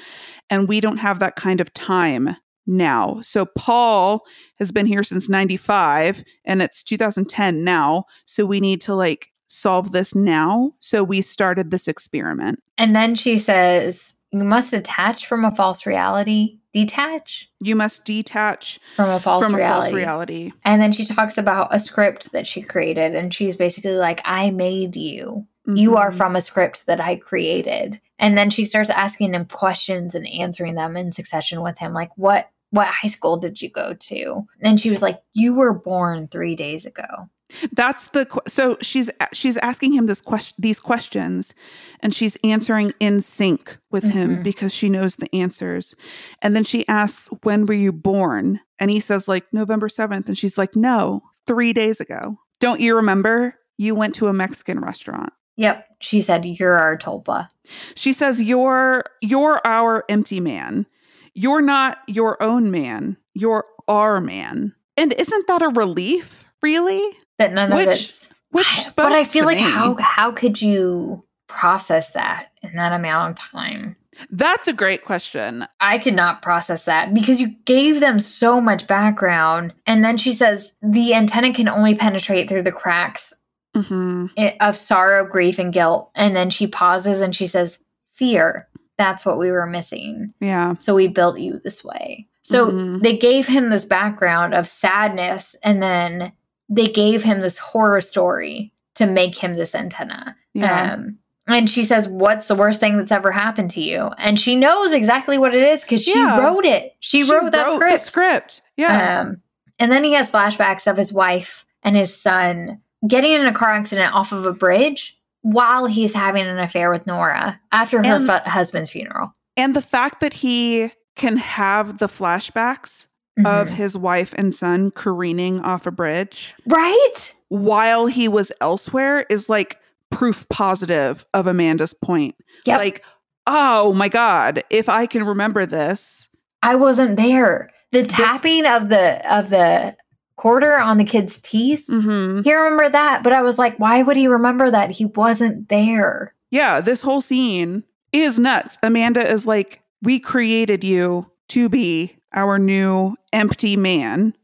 And we don't have that kind of time now. So Paul has been here since ninety-five and it's two thousand ten now. So we need to, like, solve this now. So we started this experiment. And then she says, you must detach from a false reality. Detach? You must detach from a false from reality. A false reality. And then she talks about a script that she created. And she's basically like, I made you. Mm-hmm. You are from a script that I created. And then she starts asking him questions and answering them in succession with him. Like, what, what high school did you go to? And she was like, you were born three days ago. That's the qu- so she's she's asking him this question, these questions, and she's answering in sync with mm-hmm. him because she knows the answers. And then she asks, "When were you born?" And he says, "Like November seventh." And she's like, "No, three days ago. Don't you remember? You went to a Mexican restaurant." Yep, she said, "You're our Tulpa." She says, "You're you're our empty man. You're not your own man. You're our man." And isn't that a relief, really? That none which, of it's, which I, but I feel like me. how how could you process that in that amount of time? That's a great question. I could not process that because you gave them so much background. And then she says the antenna can only penetrate through the cracks mm-hmm. of sorrow, grief, and guilt. And then she pauses and she says, fear. That's what we were missing. Yeah. So we built you this way. So mm-hmm. they gave him this background of sadness, and then they gave him this horror story to make him this antenna. Yeah. Um, and she says, what's the worst thing that's ever happened to you? And she knows exactly what it is because she yeah. wrote it. She, she wrote that wrote script. The script. Yeah. Um, and then he has flashbacks of his wife and his son getting in a car accident off of a bridge while he's having an affair with Nora after her and, husband's funeral. And the fact that he can have the flashbacks mm-hmm. of his wife and son careening off a bridge. Right? While he was elsewhere is like proof positive of Amanda's point. Yep. Like, oh my God, if I can remember this. I wasn't there. The tapping this, of the of the quarter on the kid's teeth. Mm-hmm. He remembered that, but I was like, why would he remember that? He wasn't there. Yeah, this whole scene is nuts. Amanda is like, we created you to be our new empty man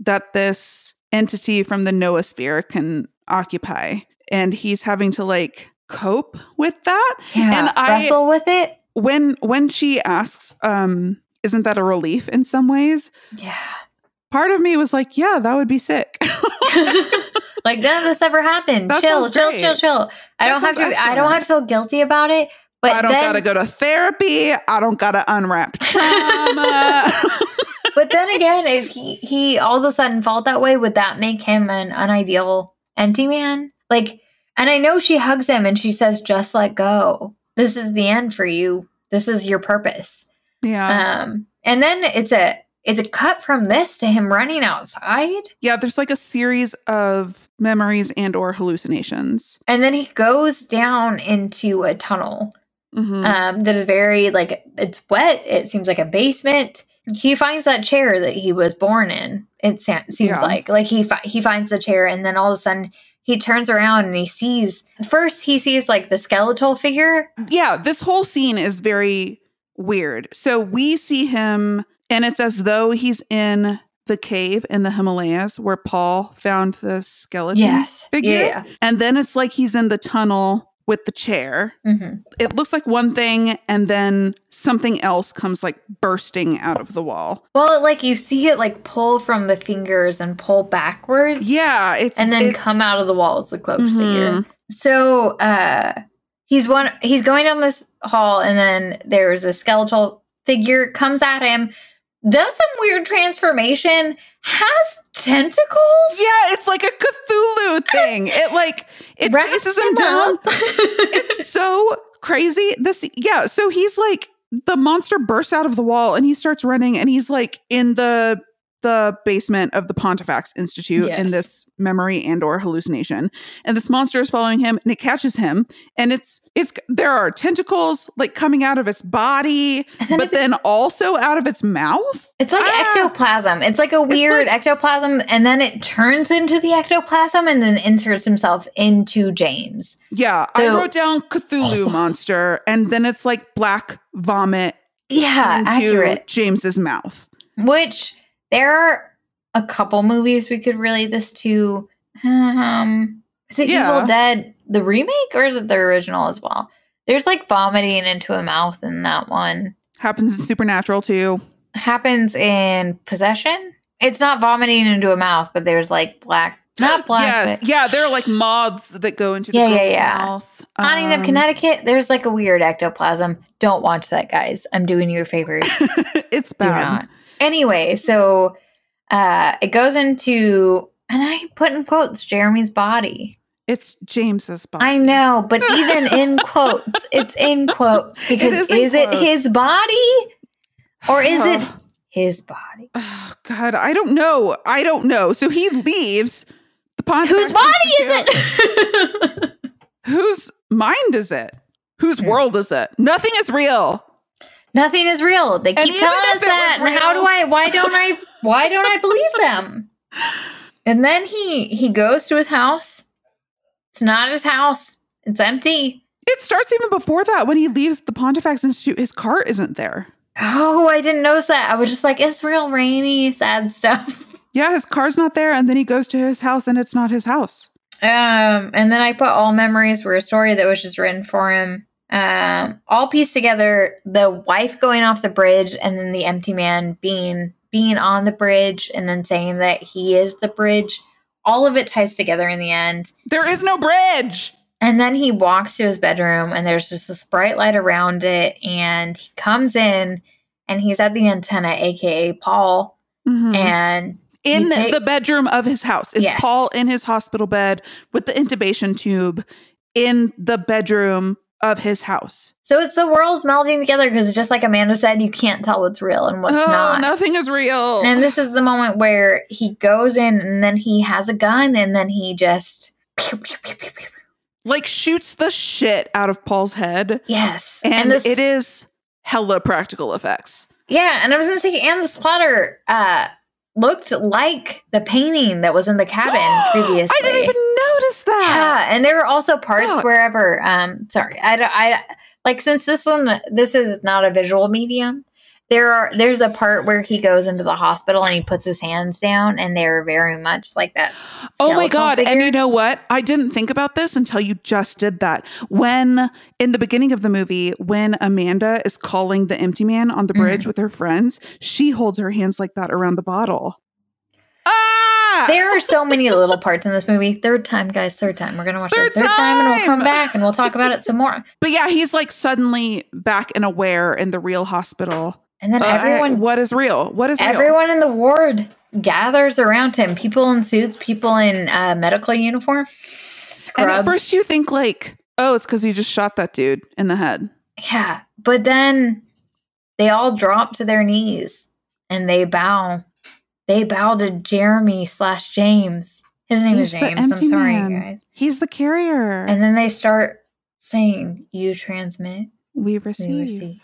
that this entity from the noosphere can occupy. And he's having to like cope with that. Yeah, and I, wrestle with it. When when she asks, um, isn't that a relief in some ways? Yeah. Part of me was like, yeah, that would be sick. Like none of this ever happened. That chill, chill, chill, chill, chill. I don't have to. Excellent. I don't have to feel guilty about it. But I don't then, gotta go to therapy. I don't gotta unwrap trauma. But then again, if he he all of a sudden felt that way, would that make him an unideal empty man? Like, and I know she hugs him and she says, "Just let go. This is the end for you. This is your purpose." Yeah. Um. And then it's a it's a cut from this to him running outside. Yeah. There's like a series of memories and or hallucinations, and then he goes down into a tunnel. Mm-hmm. Um, that is very, like, it's wet. It seems like a basement. He finds that chair that he was born in. It sa seems yeah. like, like he, fi he finds the chair, and then all of a sudden he turns around and he sees, first he sees like the skeletal figure. Yeah. This whole scene is very weird. So we see him, and it's as though he's in the cave in the Himalayas where Paul found the skeleton yes. figure. Yeah. And then it's like he's in the tunnel with the chair. Mm-hmm. It looks like one thing, and then something else comes like bursting out of the wall. Well, like you see it like pull from the fingers and pull backwards. Yeah. It's, and then it's, come out of the wall as the cloaked mm-hmm. figure. So uh, he's one. He's going down this hall, and then there's a skeletal figure comes at him. Does some weird transformation, has tentacles. Yeah, it's like a Cthulhu thing. It like, it chases him down. It's so crazy. This, yeah, so he's like, the monster bursts out of the wall and he starts running, and he's like in the the basement of the Pontifex Institute yes. in this memory and or hallucination. And this monster is following him, and it catches him, and it's, it's, there are tentacles like coming out of its body, then but it, then also out of its mouth. It's like ah. ectoplasm. It's like a weird like, ectoplasm. And then it turns into the ectoplasm and then inserts himself into James. Yeah. So, I wrote down Cthulhu monster, and then it's like black vomit. Yeah. Into accurate. James's mouth. Which, there are a couple movies we could relate this to. Um, is it yeah. Evil Dead, the remake, or is it the original as well? There's like vomiting into a mouth in that one. Happens in Supernatural too. Happens in Possession. It's not vomiting into a mouth, but there's like black, not black. Yes, but yeah, there are like moths that go into the yeah, yeah, yeah. mouth. Haunting um, of Connecticut, there's like a weird ectoplasm. Don't watch that, guys. I'm doing you a favor. It's bad. Do not. Anyway, so uh, it goes into, and I put in quotes, Jeremy's body. It's James's body. I know, but even in quotes, it's in quotes because it is, is quotes. It his body or is it his body? Oh, God, I don't know. I don't know. So he leaves the pond. Whose body is it? Whose mind is it? Whose world is it? Nothing is real. Nothing is real. They keep telling us that. And how do I, why don't I, why don't I believe them? And then he, he goes to his house. It's not his house. It's empty. It starts even before that. When he leaves the Pontifex Institute, his car isn't there. Oh, I didn't notice that. I was just like, it's real rainy, sad stuff. Yeah. His car's not there. And then he goes to his house and it's not his house. Um, and then I put all memories were a story that was just written for him. Um, all pieced together, the wife going off the bridge and then the empty man being being on the bridge and then saying that he is the bridge. All of it ties together in the end. There is no bridge! And then he walks to his bedroom and there's just this bright light around it. And he comes in and he's at the antenna, a k a. Paul. Mm-hmm. And in the bedroom of his house. It's yes. Paul in his hospital bed with the intubation tube in the bedroom of his house. So it's the world's melding together because just like Amanda said, you can't tell what's real and what's oh, not. Nothing is real. And this is the moment where he goes in and then he has a gun and then he just... Pew, pew, pew, pew, pew. Like shoots the shit out of Paul's head. Yes. And, and this, it is hella practical effects. Yeah. And I was going to say, and the splatter uh, looked like the painting that was in the cabin previously. I didn't even notice that. Yeah. And there were also parts Fuck. wherever, um, sorry, I, I, like since this one, this is not a visual medium. There are, there's a part where he goes into the hospital and he puts his hands down and they're very much like that. Oh my God. Figure. And you know what? I didn't think about this until you just did that. When in the beginning of the movie, when Amanda is calling the empty man on the bridge mm-hmm. with her friends, she holds her hands like that around the bottle. Ah! There are so many little parts in this movie. Third time, guys, third time. We're going to watch third it third time. time and we'll come back and we'll talk about it some more. But yeah, he's like suddenly back and aware in the real hospital. And then uh, everyone... What is real? What is everyone real? Everyone in the ward gathers around him. People in suits, people in uh, medical uniform, scrubs. And at first you think like, oh, it's because you just shot that dude in the head. Yeah. But then they all drop to their knees and they bow. They bow to Jeremy slash James. His name He's is James. I'm sorry, man. guys. He's the carrier. And then they start saying, you transmit. We receive. We receive.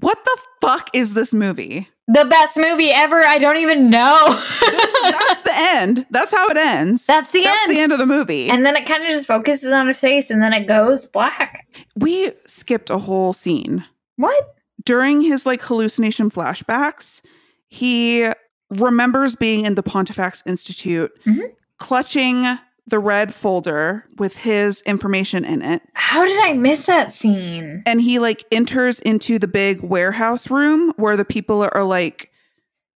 What the fuck is this movie? The best movie ever. I don't even know. That's the end. That's how it ends. That's the That's end. That's the end of the movie. And then it kind of just focuses on her face and then it goes black. We skipped a whole scene. What? During his like hallucination flashbacks, he remembers being in the Pontifex Institute, mm-hmm. clutching the red folder with his information in it. How did I miss that scene? And he like enters into the big warehouse room where the people are, are like,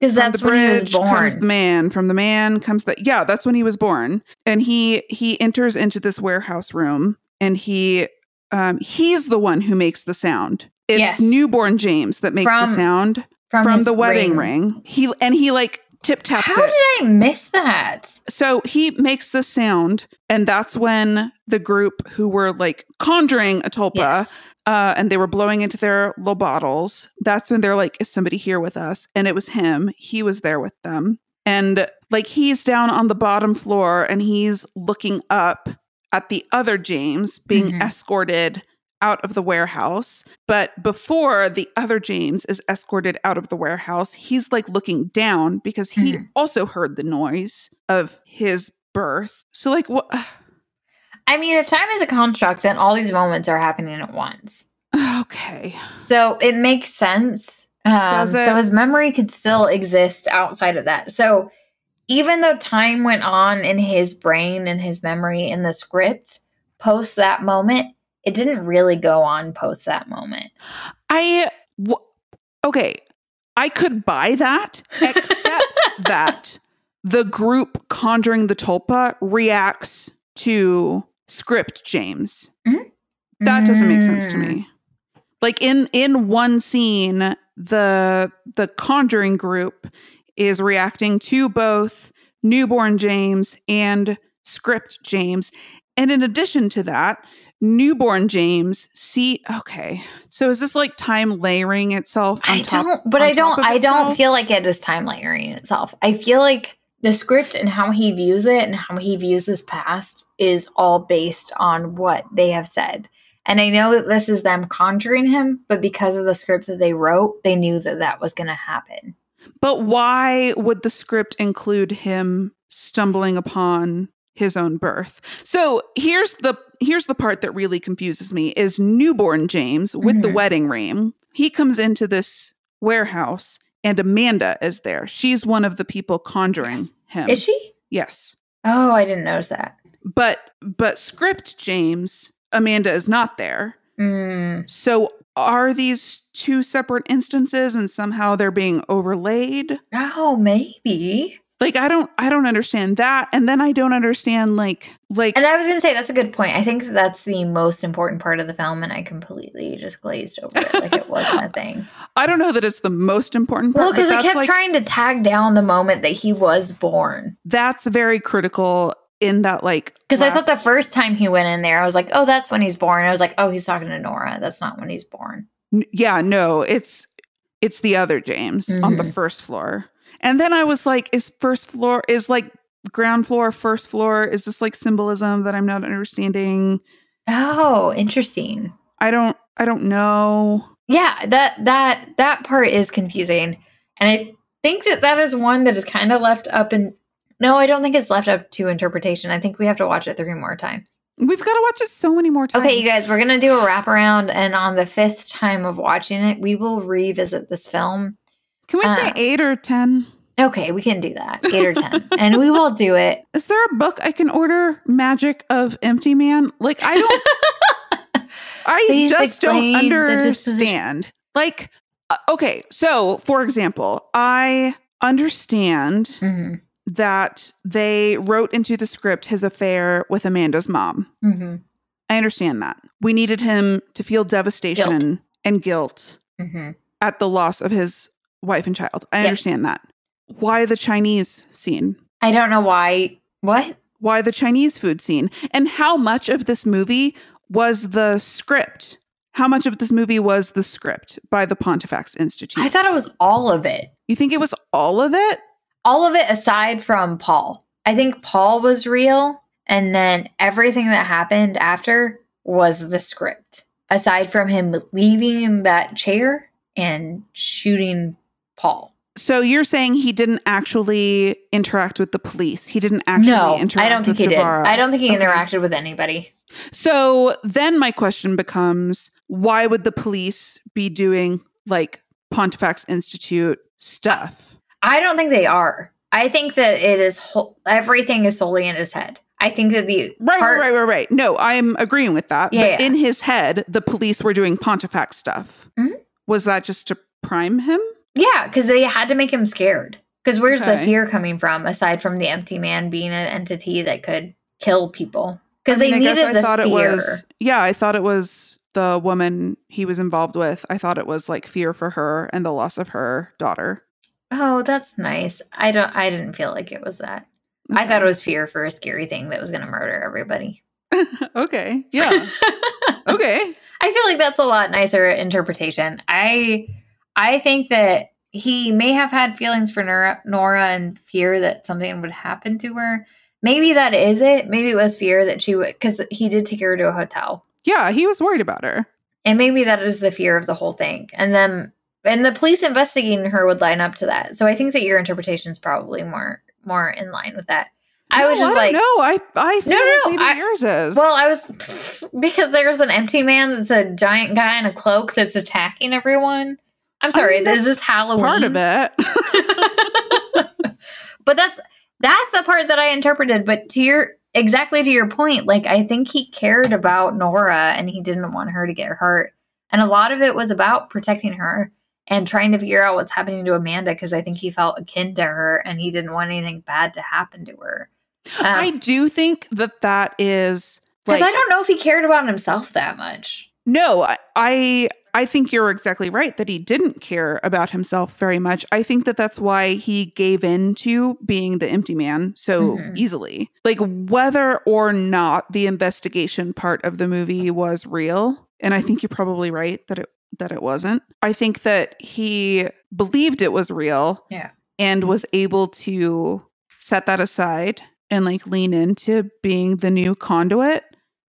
because that's the when he was born. Comes the man. From the man comes the yeah. That's when he was born. And he he enters into this warehouse room, and he um, he's the one who makes the sound. It's yes. newborn James that makes from, the sound from, from the wedding ring. ring. He and he like. Tip taps. How it. did I miss that? So he makes the sound, and that's when the group who were like conjuring a tulpa, yes. uh, and they were blowing into their little bottles. That's when they're like, "Is somebody here with us?" And it was him. He was there with them, and like he's down on the bottom floor, and he's looking up at the other James being mm-hmm. escorted out of the warehouse. But before the other James is escorted out of the warehouse, he's like looking down because he mm-hmm. also heard the noise of his birth. So like what? I mean, if time is a construct, then all these moments are happening at once. Okay. So it makes sense. Um, Does it? So his memory could still exist outside of that. So even though time went on in his brain and his memory in the script, post that moment, it didn't really go on post that moment. I, w okay, I could buy that, except that the group conjuring the tulpa reacts to script James. Mm-hmm. That doesn't make sense to me. Like in, in one scene, the, the conjuring group is reacting to both newborn James and script James. And in addition to that, newborn James see okay so is this like time layering itself on I top, don't but I don't I itself? don't feel like it is time layering itself. I feel like the script and how he views it and how he views his past is all based on what they have said, and I know that this is them conjuring him, but because of the script that they wrote, they knew that that was going to happen. But why would the script include him stumbling upon his own birth? So here's the here's the part that really confuses me is newborn James with mm-hmm. the wedding ring. He comes into this warehouse and Amanda is there. She's one of the people conjuring him. Is she? Yes. Oh, I didn't notice that. But but script James, Amanda is not there. Mm. So are these two separate instances and somehow they're being overlaid? Oh, maybe. Like, I don't, I don't understand that. And then I don't understand, like, like. And I was going to say, that's a good point. I think that's the most important part of the film. And I completely just glazed over it. Like it wasn't a thing. I don't know that it's the most important part. Well, because I kept like, trying to tag down the moment that he was born. That's very critical in that, like. Because last... I thought the first time he went in there, I was like, oh, that's when he's born. I was like, oh, he's talking to Nora. That's not when he's born. N yeah, no, it's, it's the other James mm-hmm. on the first floor. And then I was like, is first floor, is like ground floor, first floor? Is this like symbolism that I'm not understanding? Oh, interesting. I don't, I don't know. Yeah, that, that, that part is confusing. And I think that that is one that is kind of left up in, no, I don't think it's left up to interpretation. I think we have to watch it three more times. We've got to watch it so many more times. Okay, you guys, we're going to do a wraparound. And on the fifth time of watching it, we will revisit this film. Can we uh, say eight or ten? Okay, we can do that. Eight or ten. And we will do it. Is there a book I can order? Magic of Empty Man? Like, I don't... I just don't understand. Like, okay, so, for example, I understand mm-hmm. that they wrote into the script his affair with Amanda's mom. Mm-hmm. I understand that. We needed him to feel devastation guilt. and guilt mm-hmm. at the loss of his wife and child. I yep. understand that. Why the Chinese scene? I don't know why. What? Why the Chinese food scene? And how much of this movie was the script? How much of this movie was the script by the Pontifex Institute? I thought it was all of it. You think it was all of it? All of it aside from Paul. I think Paul was real. And then everything that happened after was the script. Aside from him leaving that chair and shooting Paul. So you're saying he didn't actually interact with the police. He didn't actually no, interact I don't think with he Devara. Did. I don't think he okay. interacted with anybody. So then my question becomes, why would the police be doing like Pontifex Institute stuff? I don't think they are. I think that it is whole, everything is solely in his head. I think that the right, part, right, right, right, right. No, I'm agreeing with that. Yeah, but yeah. in his head, the police were doing Pontifex stuff. Mm-hmm. Was that just to prime him? Yeah, because they had to make him scared. Because where's okay. the fear coming from, aside from the empty man being an entity that could kill people? Because I mean, they I needed I the thought fear. It was, yeah, I thought it was the woman he was involved with. I thought it was like fear for her and the loss of her daughter. Oh, that's nice. I don't. I didn't feel like it was that. Okay. I thought it was fear for a scary thing that was going to murder everybody. Okay. Yeah. Okay. I feel like that's a lot nicer interpretation. I. I think that he may have had feelings for Nora, Nora and fear that something would happen to her. Maybe that is it. Maybe it was fear that she would, because he did take her to a hotel. Yeah, he was worried about her. And maybe that is the fear of the whole thing. And then, and the police investigating her would line up to that. So I think that your interpretation is probably more, more in line with that. No, I was just I like, no, I, I feel no, no, like maybe I, yours is. Well, I was, because there's an empty man that's a giant guy in a cloak that's attacking everyone. I'm sorry, I mean, this is Halloween. Part of it. But that's that's the part that I interpreted. But to your exactly to your point, like I think he cared about Nora and he didn't want her to get hurt. And a lot of it was about protecting her and trying to figure out what's happening to Amanda, because I think he felt akin to her and he didn't want anything bad to happen to her. Um, I do think that that is because like, I don't know if he cared about himself that much. No, I. I I think you're exactly right that he didn't care about himself very much. I think that that's why he gave in to being the empty man so mm-hmm. easily. Like whether or not the investigation part of the movie was real, and I think you're probably right that it that it wasn't. I think that he believed it was real, yeah, and was able to set that aside and like lean into being the new conduit.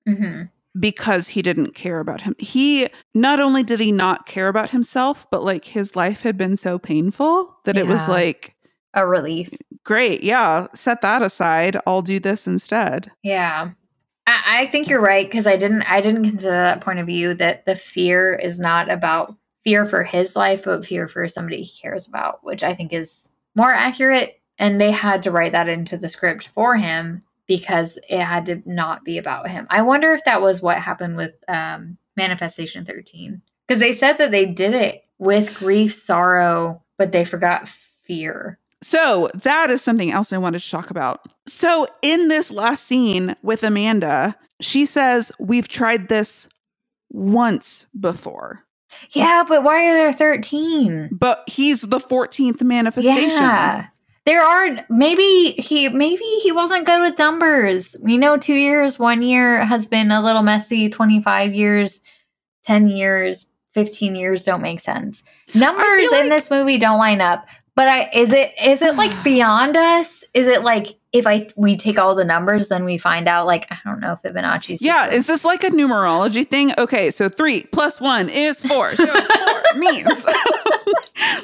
Mm-hmm. Because he didn't care about him. He, not only did he not care about himself, but like his life had been so painful that yeah. it was like a relief. Great. Yeah. Set that aside. I'll do this instead. Yeah. I, I think you're right. Cause I didn't, I didn't consider that point of view that the fear is not about fear for his life, but fear for somebody he cares about, which I think is more accurate. And they had to write that into the script for him. Because it had to not be about him. I wonder if that was what happened with um, Manifestation thirteen. Because they said that they did it with grief, sorrow, but they forgot fear. So that is something else I wanted to talk about. So in this last scene with Amanda, she says, we've tried this once before. Yeah, but why are there thirteen? But he's the fourteenth manifestation. Yeah. There are, maybe he maybe he wasn't good with numbers. We know two years, one year has been a little messy, twenty-five years, ten years, fifteen years don't make sense. Numbers like in this movie don't line up. But I is it is it like beyond us? Is it like if I we take all the numbers, then we find out, like, I don't know, Fibonacci's. Yeah, sequence. Is this like a numerology thing? Okay, so three plus one is four. So four means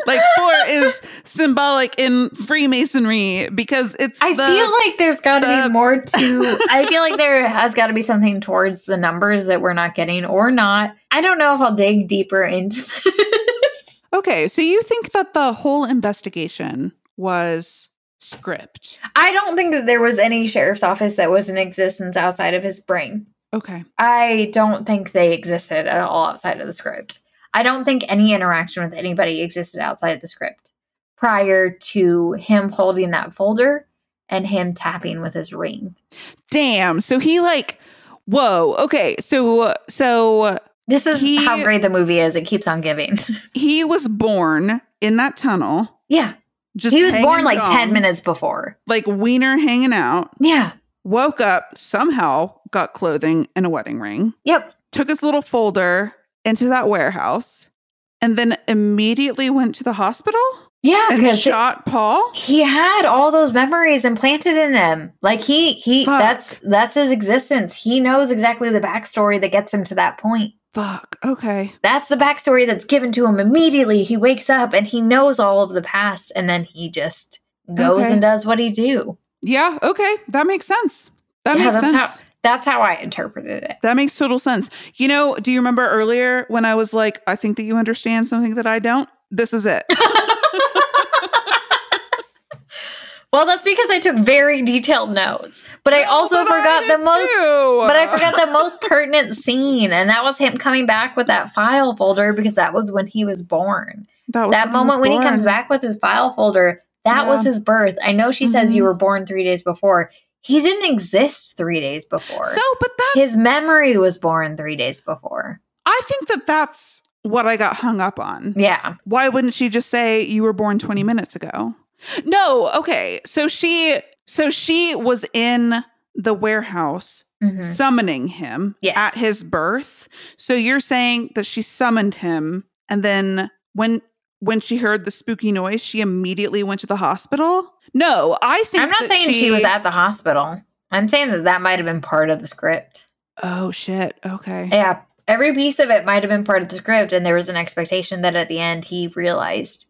like four is symbolic in Freemasonry because it's. I the, feel like there's got to the... be more to. I feel like there has got to be something towards the numbers that we're not getting or not. I don't know if I'll dig deeper into this. Okay, so you think that the whole investigation was script? I don't think that there was any sheriff's office that was in existence outside of his brain. Okay. I don't think they existed at all outside of the script. I don't think any interaction with anybody existed outside of the script prior to him holding that folder and him tapping with his ring. Damn. So he like, whoa. Okay, so, so... This is he, how great the movie is. It keeps on giving. He was born in that tunnel. Yeah. Just he was born like on, ten minutes before. Like wiener hanging out. Yeah. Woke up, somehow got clothing and a wedding ring. Yep. Took his little folder into that warehouse and then immediately went to the hospital. Yeah. And shot it, Paul. He had all those memories implanted in him. Like he, he Fuck. that's that's his existence. He knows exactly the backstory that gets him to that point. Fuck. Okay. That's the backstory that's given to him immediately. He wakes up and he knows all of the past and then he just goes okay. and does what he do. Yeah. Okay. That makes sense. That yeah, makes that's sense. How, that's how I interpreted it. That makes total sense. You know, do you remember earlier when I was like, I think that you understand something that I don't? This is it. Well, that's because I took very detailed notes, but I also forgot the most, but I forgot the most pertinent scene. And that was him coming back with that file folder because that was when he was born. That, was that when moment he was born. When he comes back with his file folder, that yeah. was his birth. I know she mm-hmm. says you were born three days before. He didn't exist three days before. So, but that his memory was born three days before. I think that that's what I got hung up on. Yeah. Why wouldn't she just say you were born twenty minutes ago? No. Okay. So she, so she was in the warehouse mm-hmm. summoning him yes. at his birth. So you're saying that she summoned him. And then when, when she heard the spooky noise, she immediately went to the hospital. No, I think I'm not that saying she, she was at the hospital. I'm saying that that might've been part of the script. Oh shit. Okay. Yeah. Every piece of it might've been part of the script. And there was an expectation that at the end he realized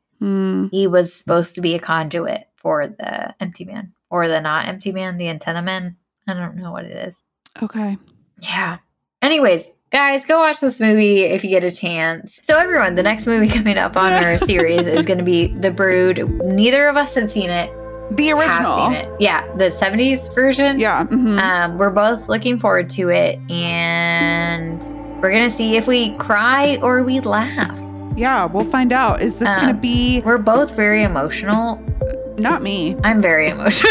he was supposed to be a conduit for the empty man or the not empty man, the antenna man. I don't know what it is. Okay. Yeah. Anyways, guys, go watch this movie if you get a chance. So everyone, the next movie coming up on our series is going to be The Brood. Neither of us have seen it. The original. Have seen it. Yeah. The seventies version. Yeah. Mm-hmm. Um, we're both looking forward to it. And we're going to see if we cry or we laugh. Yeah, we'll find out. Is this um, going to be... We're both very emotional. Not me. I'm very emotional.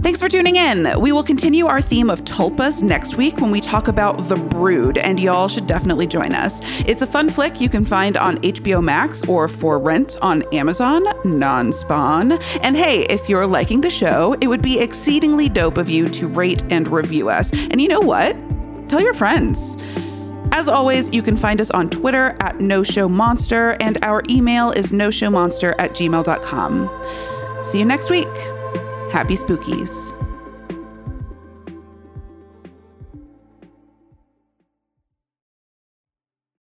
Thanks for tuning in. We will continue our theme of Tulpas next week when we talk about The Brood, and y'all should definitely join us. It's a fun flick you can find on H B O Max or for rent on Amazon, non-spawn. And hey, if you're liking the show, it would be exceedingly dope of you to rate and review us. And you know what? Tell your friends. As always, you can find us on Twitter at nooshowmonster, and our email is nooshowmonster at gmail dot com. See you next week. Happy Spookies.